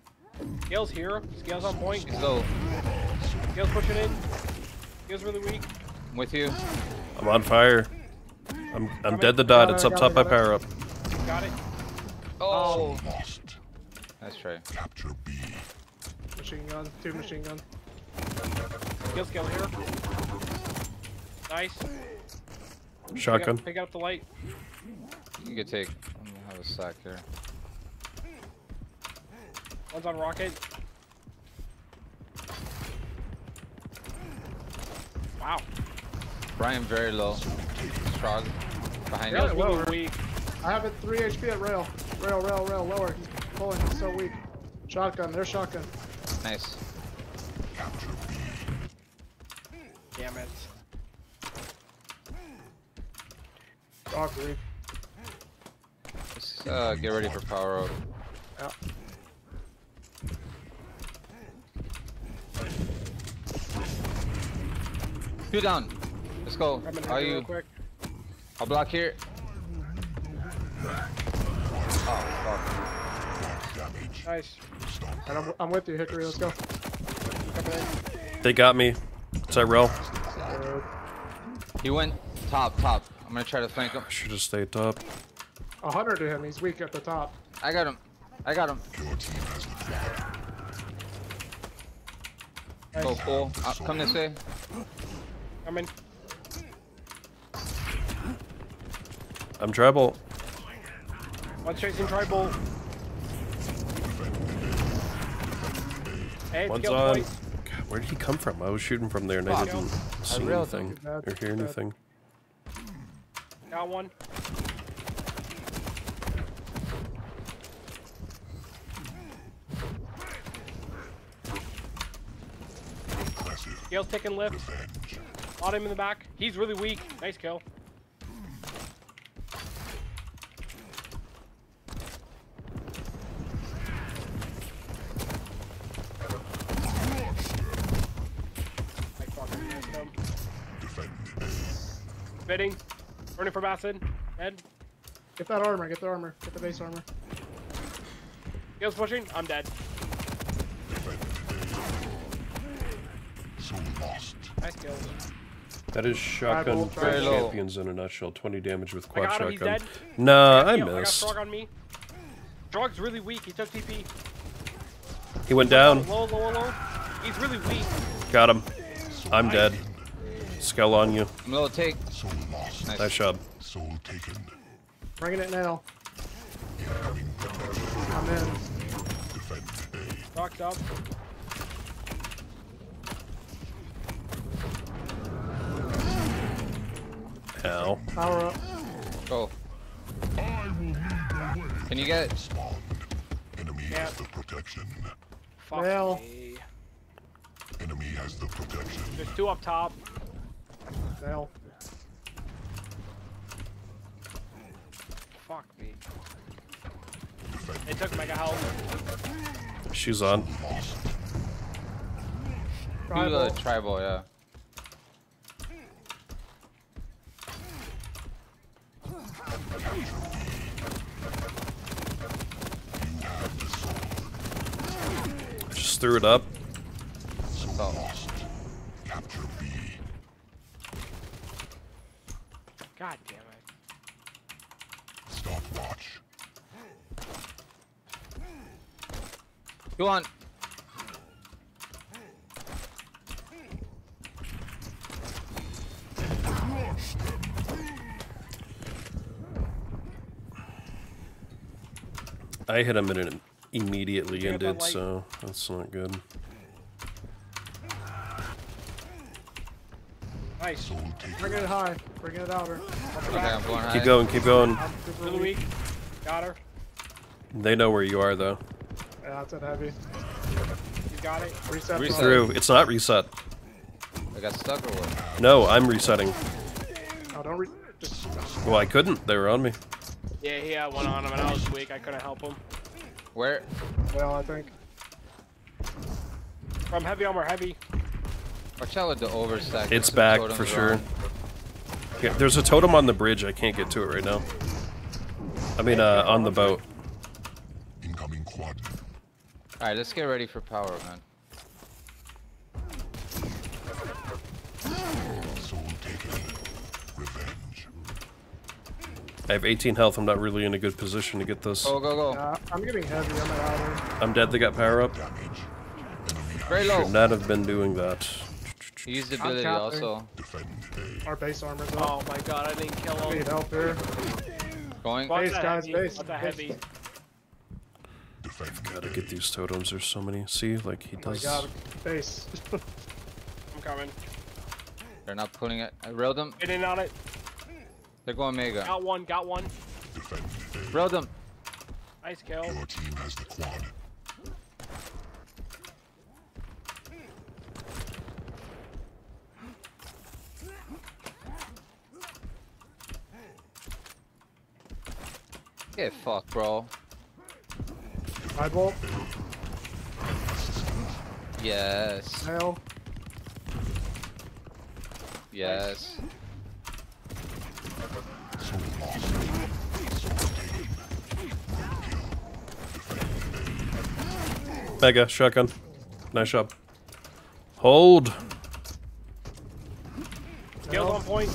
Gale's here. Gale's on point. He's low. Gale's pushing in. Gale's really weak. I'm with you. I'm on fire. I'm I'm dead to dot. It's up top by power up. Got it. Oh. That's true. Capture B. Machine gun, two machine gun. Kill scale here. Nice. Shotgun. Pick up, pick up the light. You can take. I'm gonna have a sack here. One's on rocket. Wow. Brian very low. Strong. Behind you. I have it three H P at rail. Rail, rail, rail, lower. He's pulling. He's so weak. Shotgun, there's shotgun. Nice. Damn it. Dog leave. Let's uh, get ready for power out. Yeah. Two down. Let's go. How are you? I'll block here. Oh, fuck. Nice. And I'm, I'm with you, Hickory. Let's go. They got me. Tyrell. He went top, top. I'm gonna try to flank him. I should have stayed top. A hundred to him. He's weak at the top. I got him. I got him. Nice. Go full. Uh, come this way. I'm in. I'm tribal. One chasing tribal. Hey, one's on. God, where did he come from? I was shooting from there and I didn't see anything or hear anything. Got one. Gale's taking lift. Got him in the back. He's really weak. Nice kill. Fitting. Running for Bassin. Dead. Get that armor. Get the armor. Get the base armor. Gale's pushing. I'm dead. So lost. Nice kill. That is shotgun Quake Champions in a nutshell. twenty damage with quad shotgun. Nah, I missed. I got Frog on me. Frog's really weak. He took T P. He went down. Low, low, low. He's really weak. Got him. I'm dead. Skull on you. I'm low take. Nice, nice job. Soul taken. Bringing it now. I'm in. Knocked up. Ow. Power up. Go. Can you get it? Enemy yeah. has the protection. Fuck well. Me. Enemy has the protection. There's two up top. Well. Fuck me. It took mega health. She's on. Tribal. Uh, tribal, yeah. Just threw it up. Lost. Capture B. God damn it. Stopwatch. Go on. I hit him and it immediately ended, so that's not good. Nice. Bring it high. Bring it out. Okay, I'm going high. Keep going, keep going. I'm super weak. Got her. They know where you are, though. Yeah, that's it, heavy. You got it. Reset. Reset. Through. It's not reset. I got stuck or what? No, I'm resetting. Oh, don't re Just... Well, I couldn't. They were on me. Yeah, he had one on him and I was weak. I couldn't help him. Where? Well, I think. From heavy armor, heavy. Watch out with the overstack. It's back for sure. Yeah, there's a totem on the bridge. I can't get to it right now. I mean, uh, on the boat. Incoming quad. Alright, let's get ready for power, man. I have eighteen health. I'm not really in a good position to get this. Go, go, go. Uh, I'm getting heavy. I'm out. I'm dead. They got power up. Very low. Should not have been doing that. He used ability also. Our base armor's up. Oh my god, I didn't kill him. Need help here. Going. Base, guys, base. Not that heavy. I've gotta get these totems. There's so many. See, like he does. Oh my god, base. I'm coming. They're not putting it. I railed them. Get in on it. They're going mega. Got one, got one. Railed them. Nice kill. Your team has the quad. Yeah, fuck, bro. Eyeball? Yes. Nail. Yes. Mega, shotgun. Nice job. Hold. Killed on point.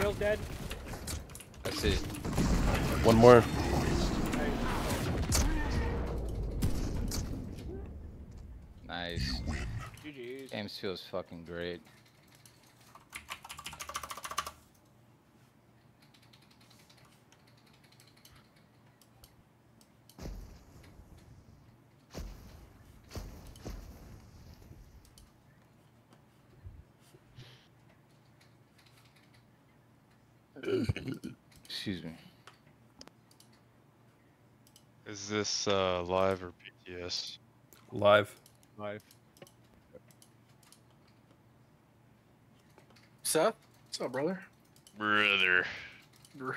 Killed dead. I see. One more. Nice. G Gs. Games feels fucking great. Excuse me. Is this uh, live or P T S? Live. Live. What's up? What's up, brother? Brother. Brother.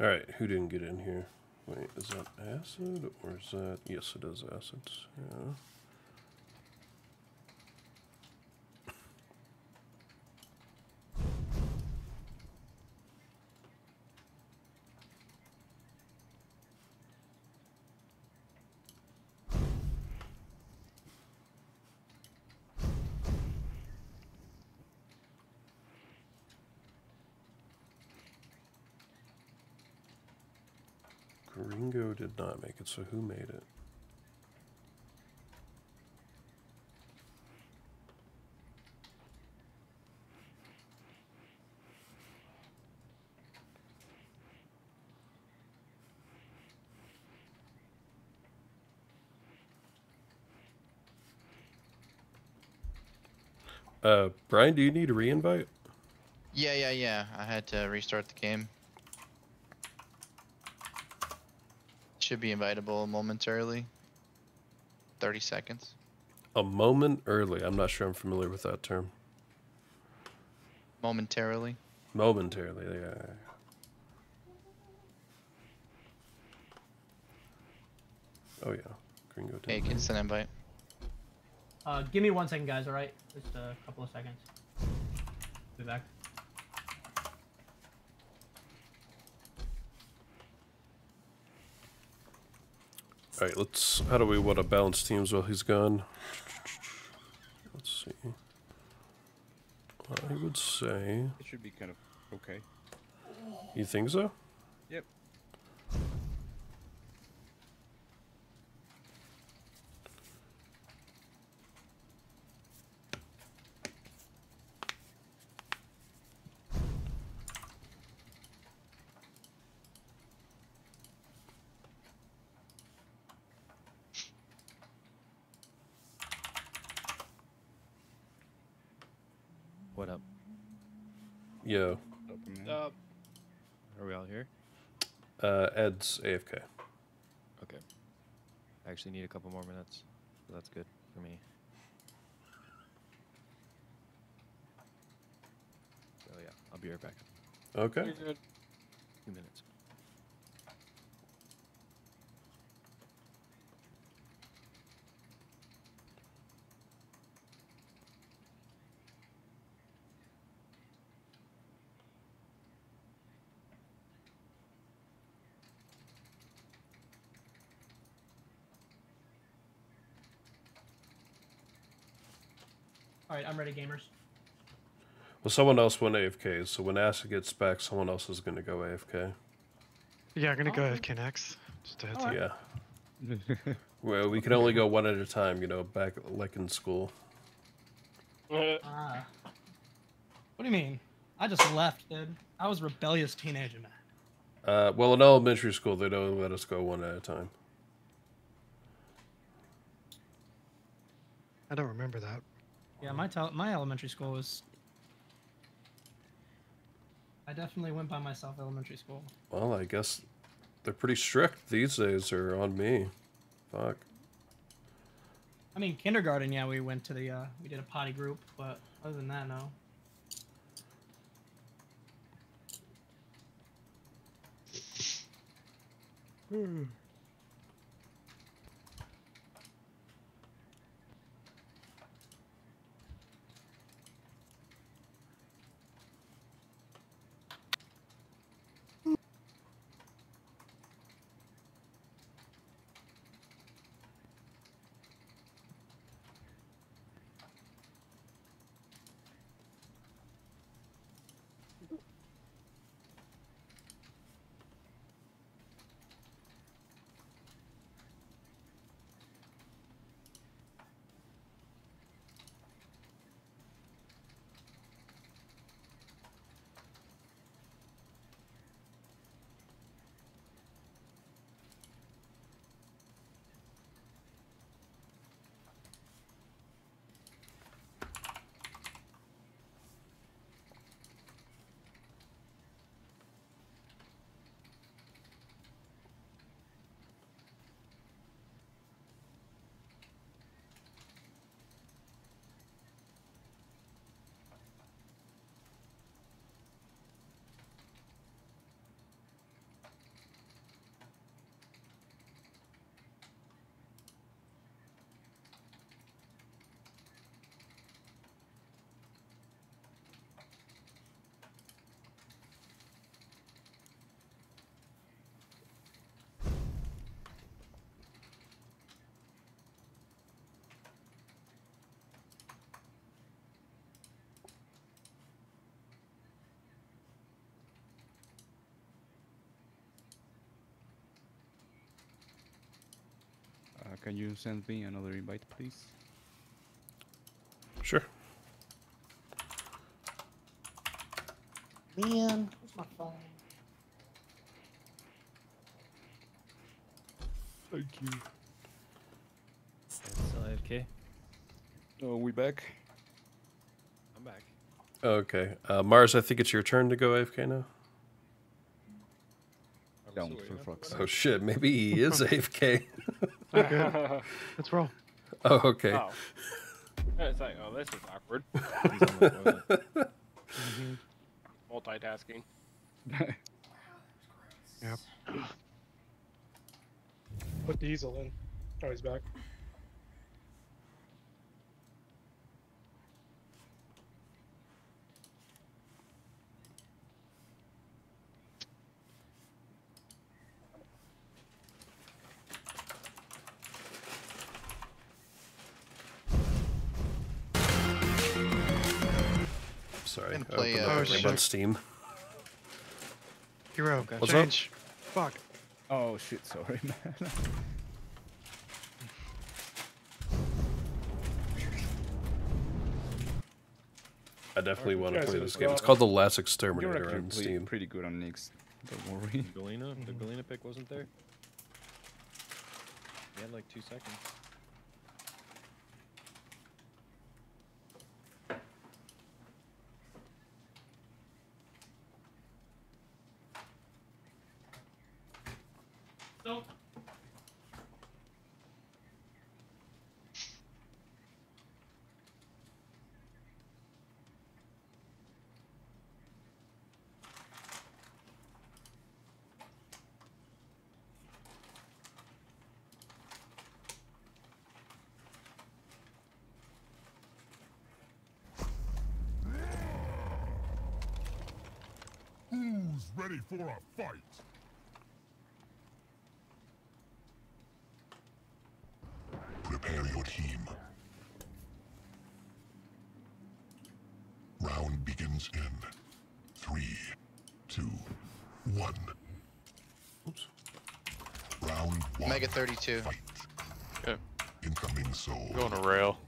Alright, who didn't get in here? Wait, is that acid or is that... Yes, it is acid. Yeah. Ringo did not make it, so who made it? Uh, Brian, do you need a reinvite? Yeah, yeah, yeah. I had to restart the game. Should be invitable momentarily. thirty seconds. A moment early. I'm not sure I'm familiar with that term. Momentarily. Momentarily, yeah. Oh yeah. Gringo. Hey, you can send an invite. Uh, give me one second, guys. All right, just a couple of seconds. Be back. Alright, let's. How do we want to balance teams while he's gone? Let's see. I would say. It should be kind of okay. You think so? Yep. Yo. Uh, Are we all here? Uh, Ed's A F K. Okay. I actually need a couple more minutes. So that's good for me. So yeah, I'll be right back. Okay. You're good. Two minutes. Alright, I'm ready, gamers. Well, someone else went A F K, so when Acid gets back, someone else is going to go A F K. Yeah, I'm going to go A F K next. Just a heads up. Yeah. Well, we can only go one at a time, you know, back like in school. Uh, what do you mean? I just left, dude. I was a rebellious teenager, man. Uh, well, in elementary school, they don't let us go one at a time. I don't remember that. Yeah, my, my elementary school was... I definitely went by myself elementary school. Well, I guess they're pretty strict these days, or on me. Fuck. I mean, kindergarten, yeah, we went to the, uh, we did a potty group, but other than that, no. Hmm. Can you send me another invite, please? Sure. Man, where's my phone? Thank you. That's A F K. Oh, we back? I'm back. Okay. Uh, Mars, I think it's your turn to go A F K now. Down for fuck's oh shit, maybe he is A F K. Okay. Let's roll. Oh, okay. Oh. It's like, oh, this is awkward. Mm-hmm. Multitasking. Yep. Put Diesel in. Oh, he's back. Sorry, and play, uh, oh, shit. Steam. Hero, okay. What's change. Up? Fuck. Oh shit, sorry, man. I definitely want to play this game. It's called The Last Exterminator on Steam. Pretty good on Nyx. Don't worry. Galena? The Galena pick wasn't there? We had like two seconds. Ready for a fight. Prepare your team. Round begins. Ignitions in three, two, one. Oops. Round one. Mega thirty-two. Fight. Okay. Incoming soul. Going to rail.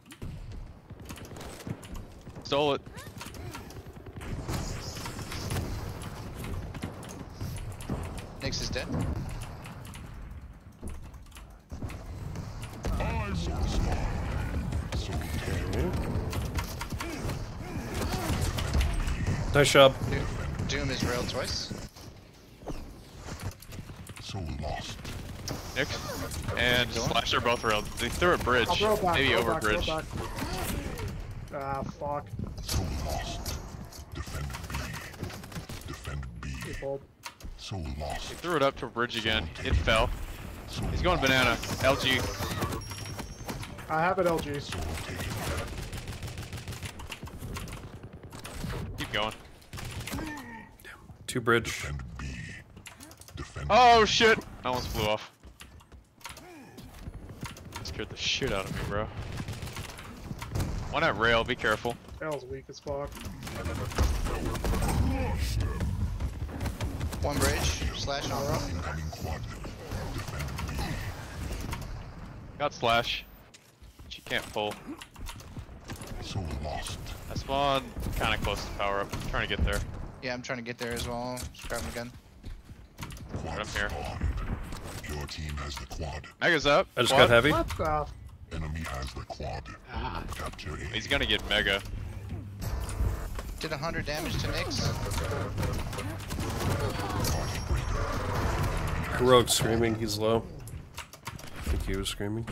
Stole it. Nyx is dead. Nice job. Doom, Doom is railed twice. So lost. Nick and Slash are both railed. They threw a bridge. Back, Maybe over back, bridge. Ah, fuck. So lost. Defend B. Defend B. So lost. He threw it up to a bridge again. So it fell. So He's going banana. L G. I have an L G. So Keep going. Two bridge. Defend B. Defend oh shit! That one flew off. Scared the shit out of me, bro. One at rail, be careful. L's weak as fuck. One bridge, slash on rock. Got slash. She can't pull. So lost. I spawned kinda close to power up. I'm trying to get there. Yeah, I'm trying to get there as well. Just grabbing the gun. Right, I'm here. Your team has the quad. Mega's up. I just quad. got heavy. What the? Enemy has the quad. Ah. Capture it. He's gonna get mega. Did a hundred damage to Nyx. Heroic screaming. He's low. I think he was screaming.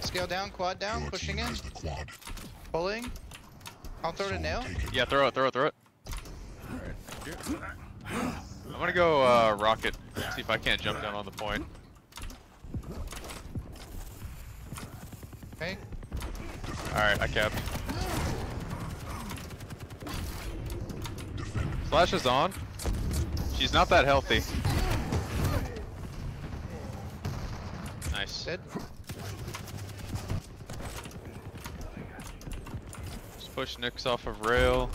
Scale down. Quad down. Your pushing in. Quad. Pulling. I'll throw so it now. Yeah, throw it. Throw it. Throw it. All right. Thank you. I'm gonna go uh, rocket, see if I can't jump down on the point. Okay. Alright, I capped. Flash is on. She's not that healthy. Nice. Dead. Just push Nyx off of rail.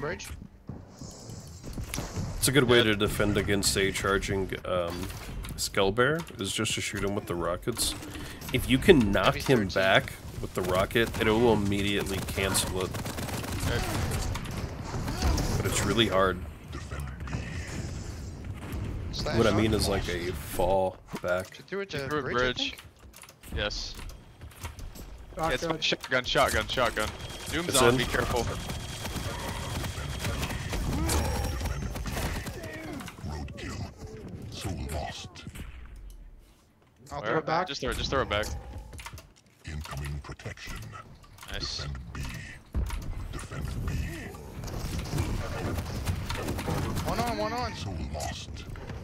Bridge. It's a good way to defend against a charging um, Skull Bear, is just to shoot him with the rockets. If you can knock him back with the rocket, it will immediately cancel it. Okay. But it's really hard. Slash what I mean is like a fall back. She threw it to threw a bridge. bridge. Yes. Yeah, it's shotgun, shotgun, shotgun. Doom's on, be careful. I'll Where? throw it back. Just throw it, just throw it back. Incoming protection. Nice. Defend B. Defend B. One on, one on. So lost.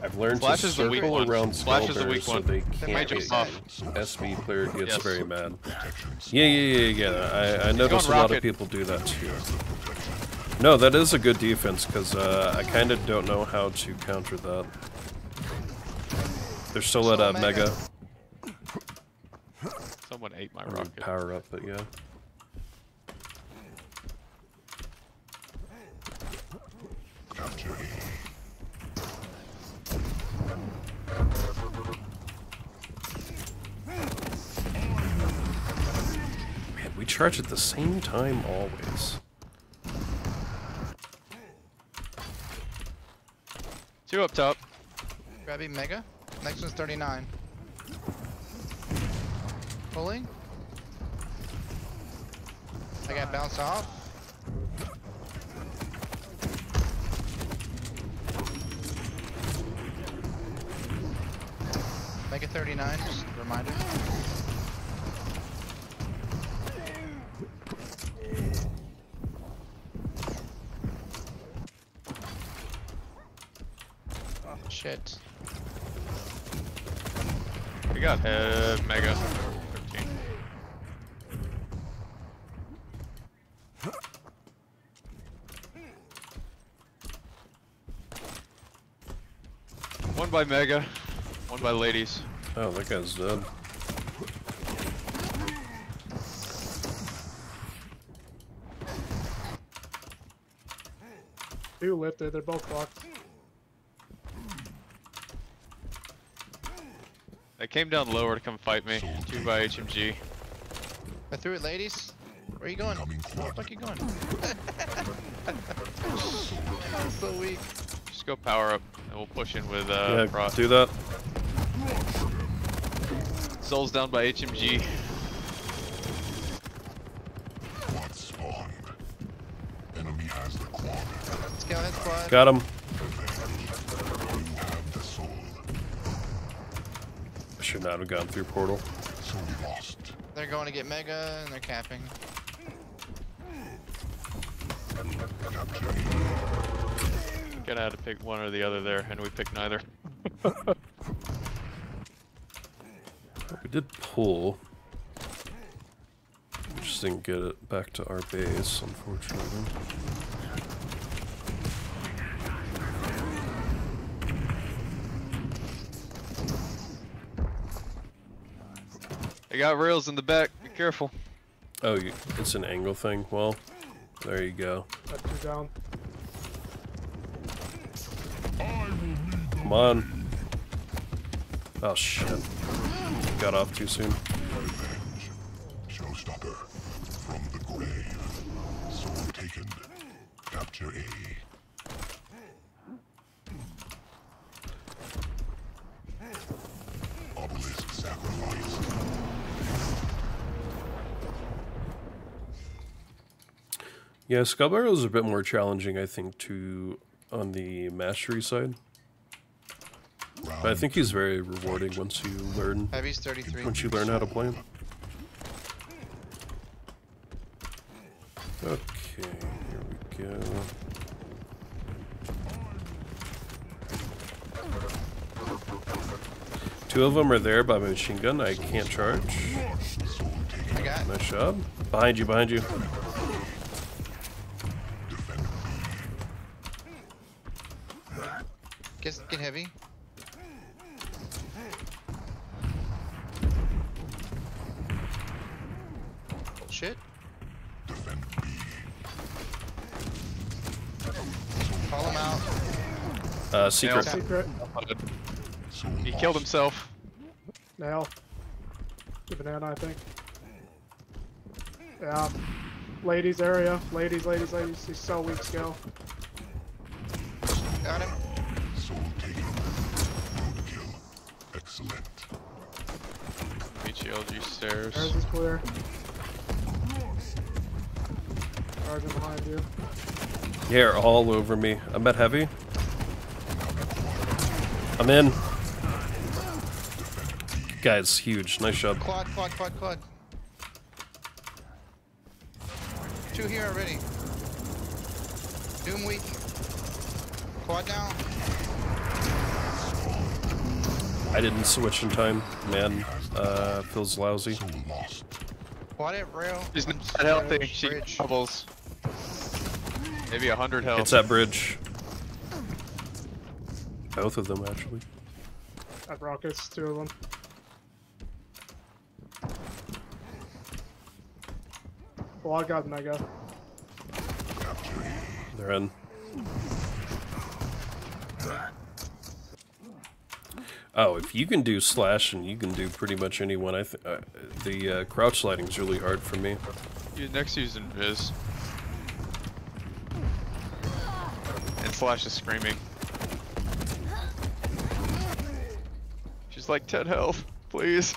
I've learned Flash to circle around Skull Bears so they can't get off. S V player gets yes. very mad. Yeah, yeah, yeah, yeah. I, I noticed a lot of people do that too. No, that is a good defense, because uh, I kind of don't know how to counter that. They're still at uh, Mega. Someone ate my rocket. Power up, but yeah. Capture. Man, we charge at the same time always. Two up top. Grabbing Mega. Next one's thirty-nine. Pulling. I got bounced off. Make it thirty-nine, just a reminder. Oh, shit. We got uh, Mega. fifteen. One by Mega. One by the ladies. Oh, that guy's dead. Two lifted, they're both locked. They came down lower to come fight me. Two by H M G. I threw it, ladies. Where are you going? Where the fuck are you going? I'm so weak. Just go power up and we'll push in with uh yeah, do that. Soul's down by H M G. What's on? Enemy has the quad. Let's go ahead, squad. Got him. I should not have gone through portal. So we lost. They're going to get mega and they're capping. Gonna have to pick one or the other there, and we pick neither. We did pull. We just didn't get it back to our base, unfortunately. They got rails in the back, be careful. Oh, you, it's an angle thing. Well, there you go. That's you down. Come on. Oh shit. Got off too soon. Showstopper from the grave. Soul taken. Capture A. Obelisk sacrificed. Yeah, Skullbarrow is a bit more challenging, I think, to on the mastery side. But I think he's very rewarding once you learn. Heavy's thirty-three. Once you learn how to play him. Okay, here we go. Two of them are there by my machine gun. I can't charge. I got. Nice job. Behind you, behind you. Get, get heavy. Shit. Call him out. Uh, secret. secret. He killed himself. Nail. The banana, I think. Yeah. Ladies area. Ladies, ladies, ladies. He's so weak skill. Got him. Excellent. H L G stairs. Stairs is clear. Charging behind you. Yeah, all over me. I'm at heavy. I'm in. Guy's huge. Nice shot. Quad, quad, quad, quad. Two here already. Doom weak. Quad down. I didn't switch in time, man. Uh, feels lousy. Quad at rail. She's not healthy. She doubles. Maybe a hundred health. It's that bridge. Both of them, actually. I've rockets, two of them. Well, I got mega. They're in. Oh, if you can do slash, and you can do pretty much anyone. I think uh, the uh, crouch sliding's really hard for me. Yeah, next use invis. And slash is screaming. She's like ten health, please.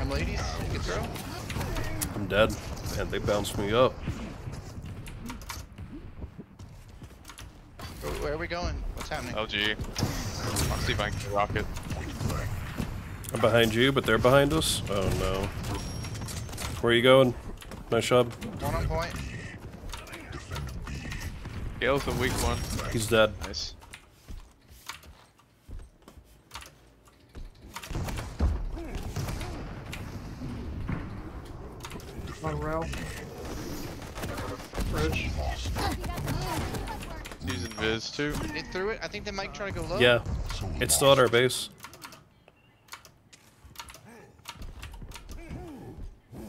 I'm ladies. You can throw. I'm dead. Man, they bounced me up. Where are we going? What's happening? L G. I'll see if I can rocket. I'm behind you, but they're behind us? Oh no. Where are you going? Nice job. Going on point. Gale's the weak one. He's dead. Nice. On rail. Roach. He's in Viz too. It threw it. I think they might try to go low. Yeah. It's still at our base.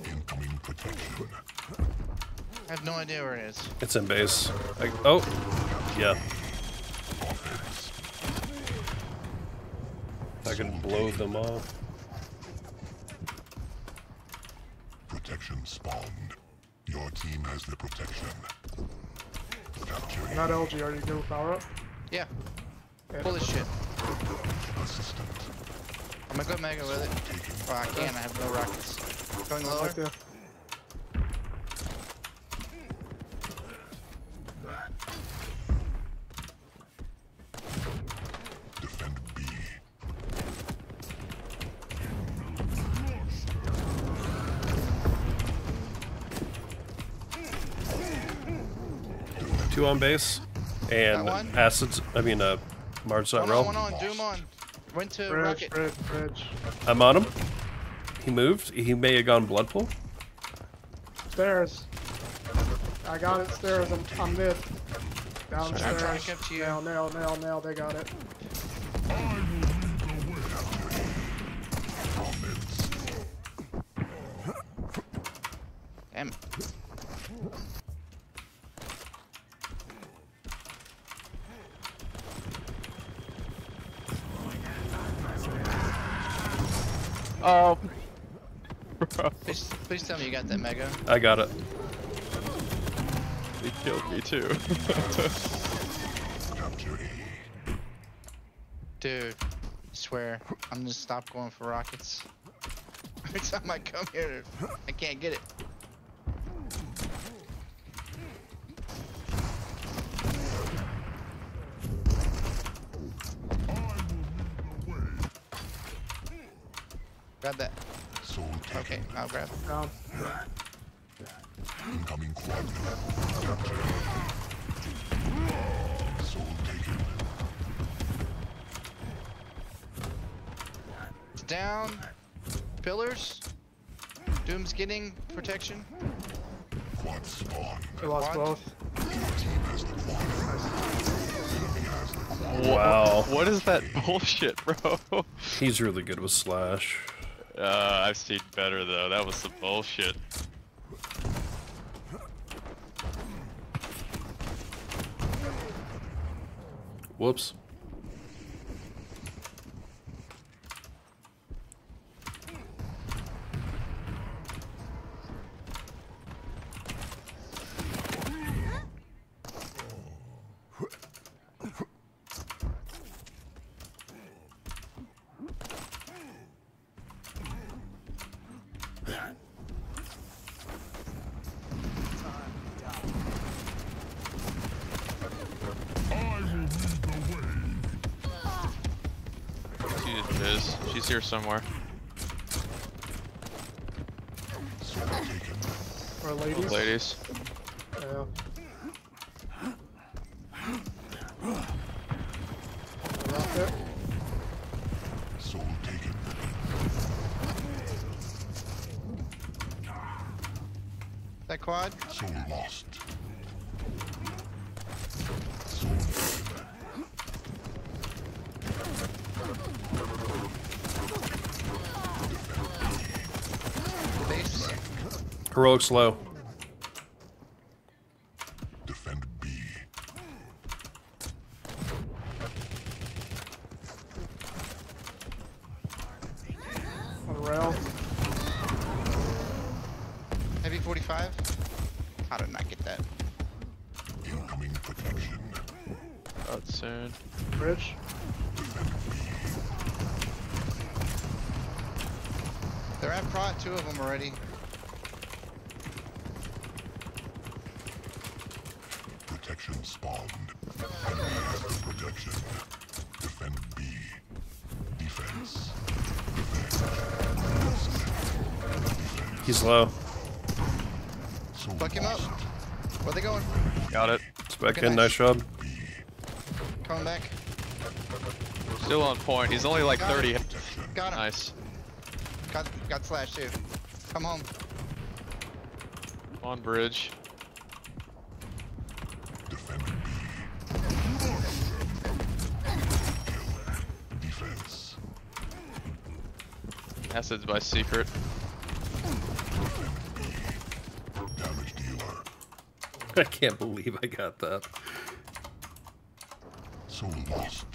Incoming protection. I have no idea where it is. It's in base. I, oh. Yeah. I can blow them up. Protection spawned. Your team has the protection. Not L G, are you good with power up? Yeah. And pull this shit. Assistant. I'm gonna go mega with it. Oh, I can, I have no rockets. Going lower. Like the... Defend B. Two on base, and acids, I mean, uh, Marge that roll. One on, doom on. Went to bridge, bridge, bridge. I'm on him. He moved. He may have gone blood pool. Stairs. I got it, stairs. I'm, I'm mid. Downstairs. I'm to to you. Nail, nail, nail, nail. They got it. Damn it. Oh, bro. Please, please tell me you got that mega. I got it. He killed me too. Dude, I swear, I'm gonna stop going for rockets. Every time I come here, I can't get it. Grab that. So okay, I'll grab it. Down. Incoming quad. Capture. Soul taken. It's down. Pillars. Doom's getting protection. Quad spawn. We lost both. Your team has the quad. Enemy has the quad. Wow. What is that bullshit, bro? He's really good with Slash. Uh, I've seen better though. That was some bullshit. Whoops. She's here somewhere. Or ladies. Ladies. Yeah. Soul taken. That quad? Soul lost. Heroic's low. Defend B. Rail. Heavy forty-five. How did I not get that? Incoming protection. Out soon. Bridge. They're at prod, two of them already. Protection spawned. Enemy has the protection. Defend B. Defense. Defense. He's low. So fuck him up. Where they going? Got it. It's back in. Nice job. Coming back. Still on point. He's only like got thirty. Him. Got him. Nice. Got, got Slash too. Come home. On bridge. Acid's my secret. I can't believe I got that. So lost.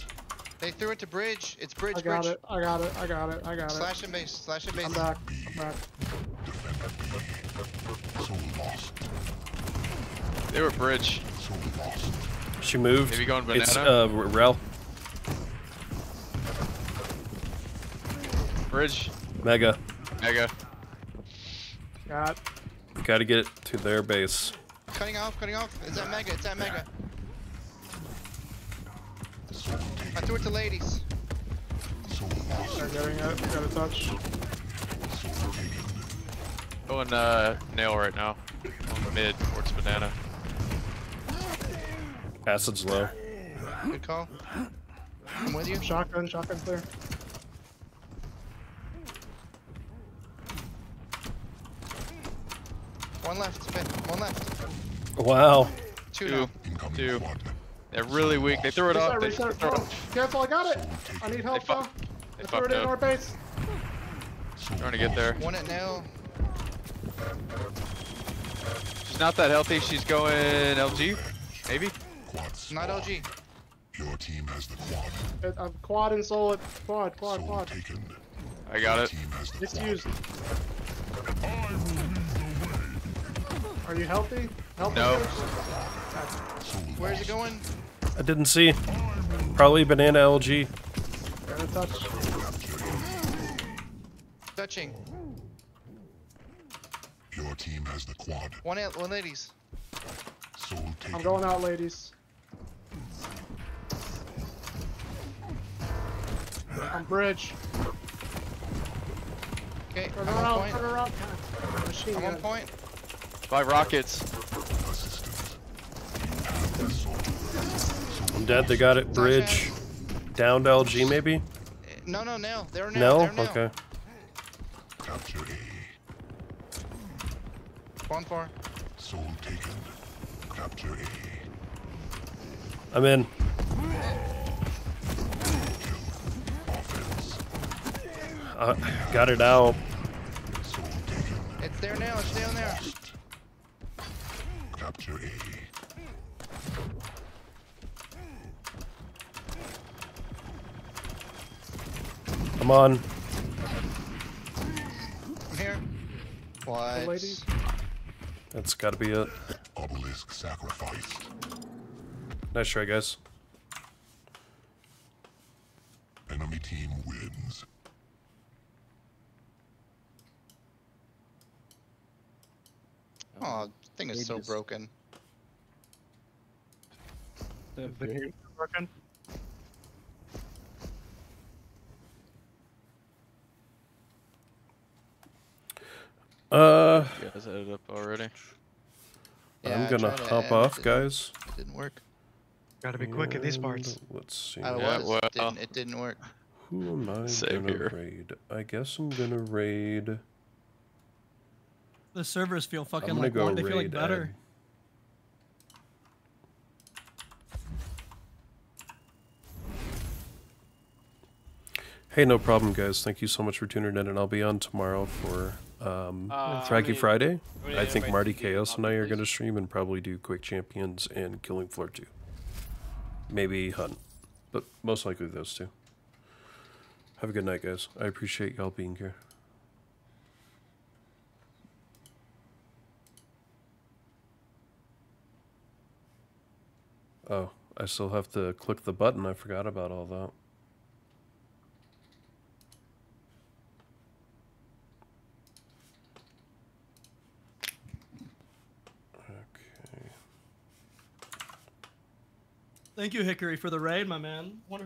They threw it to bridge. It's bridge. I got bridge. it. I got it. I got it. I got slash it. Slash and base. Slash and base. I'm back. I'm back. So lost. They were bridge. So lost. She moved. Maybe going banana. It's uh, Rel. Bridge. Mega. Mega. Got. Got to get it to their base. Cutting off, cutting off. It's at Mega, it's at Mega. I threw it to ladies. They're getting it, got a touch. Going uh, nail right now. On the mid, towards banana. Acid's low. Good call. I'm with you. Shotgun, shotgun's there. One left, one left. Wow. Two. Two. Two. They're really weak. They threw it off. They threw it off. Careful, I got it. I need help, though. They threw it in our base. Trying to get there. One at now. She's not that healthy. She's going L G, maybe? Not L G. Your team has the quad. I'm quad and solid. Quad, quad, quad. I got it. It's used. Are you healthy? Help no. Where's it going? I didn't see. Probably banana L G. Got a touch. Touching. Your team has the quad. One out, one ladies. I'm going out, ladies. I'm bridge. Okay, turn around, turn around. I'm on point. By rockets. I'm dead. They got it. Bridge. Down to L G maybe? No, no, no. They're now. No? They're okay. Spawn far. Soul taken. Capture A. I'm in. Uh, got it out. It's there now. It's down there. Capture A. Come on. I'm here. What? Lady? That's gotta be it. Obelisk sacrificed. Nice try, guys. Enemy team wins. Oh. Thing is so broken. The video is broken. Uh, you guys added up already. Yeah, I'm gonna hop off, guys. It didn't work. Gotta be quick in these parts. Let's see. I was. Yeah, well, it, didn't, it didn't work. Who am I Save gonna here. raid? I guess I'm gonna raid. The servers feel fucking like one, they feel like better. Hey, no problem, guys. Thank you so much for tuning in, and I'll be on tomorrow for um, uh, Fraggy I mean, Friday. I, mean, I think Marty, Chaos, and I are going to stream and probably do Quake Champions and Killing Floor two. Maybe Hunt, but most likely those two. Have a good night, guys. I appreciate y'all being here. Oh, I still have to click the button. I forgot about all that. Okay. Thank you, Hickory, for the raid, my man. Wonder who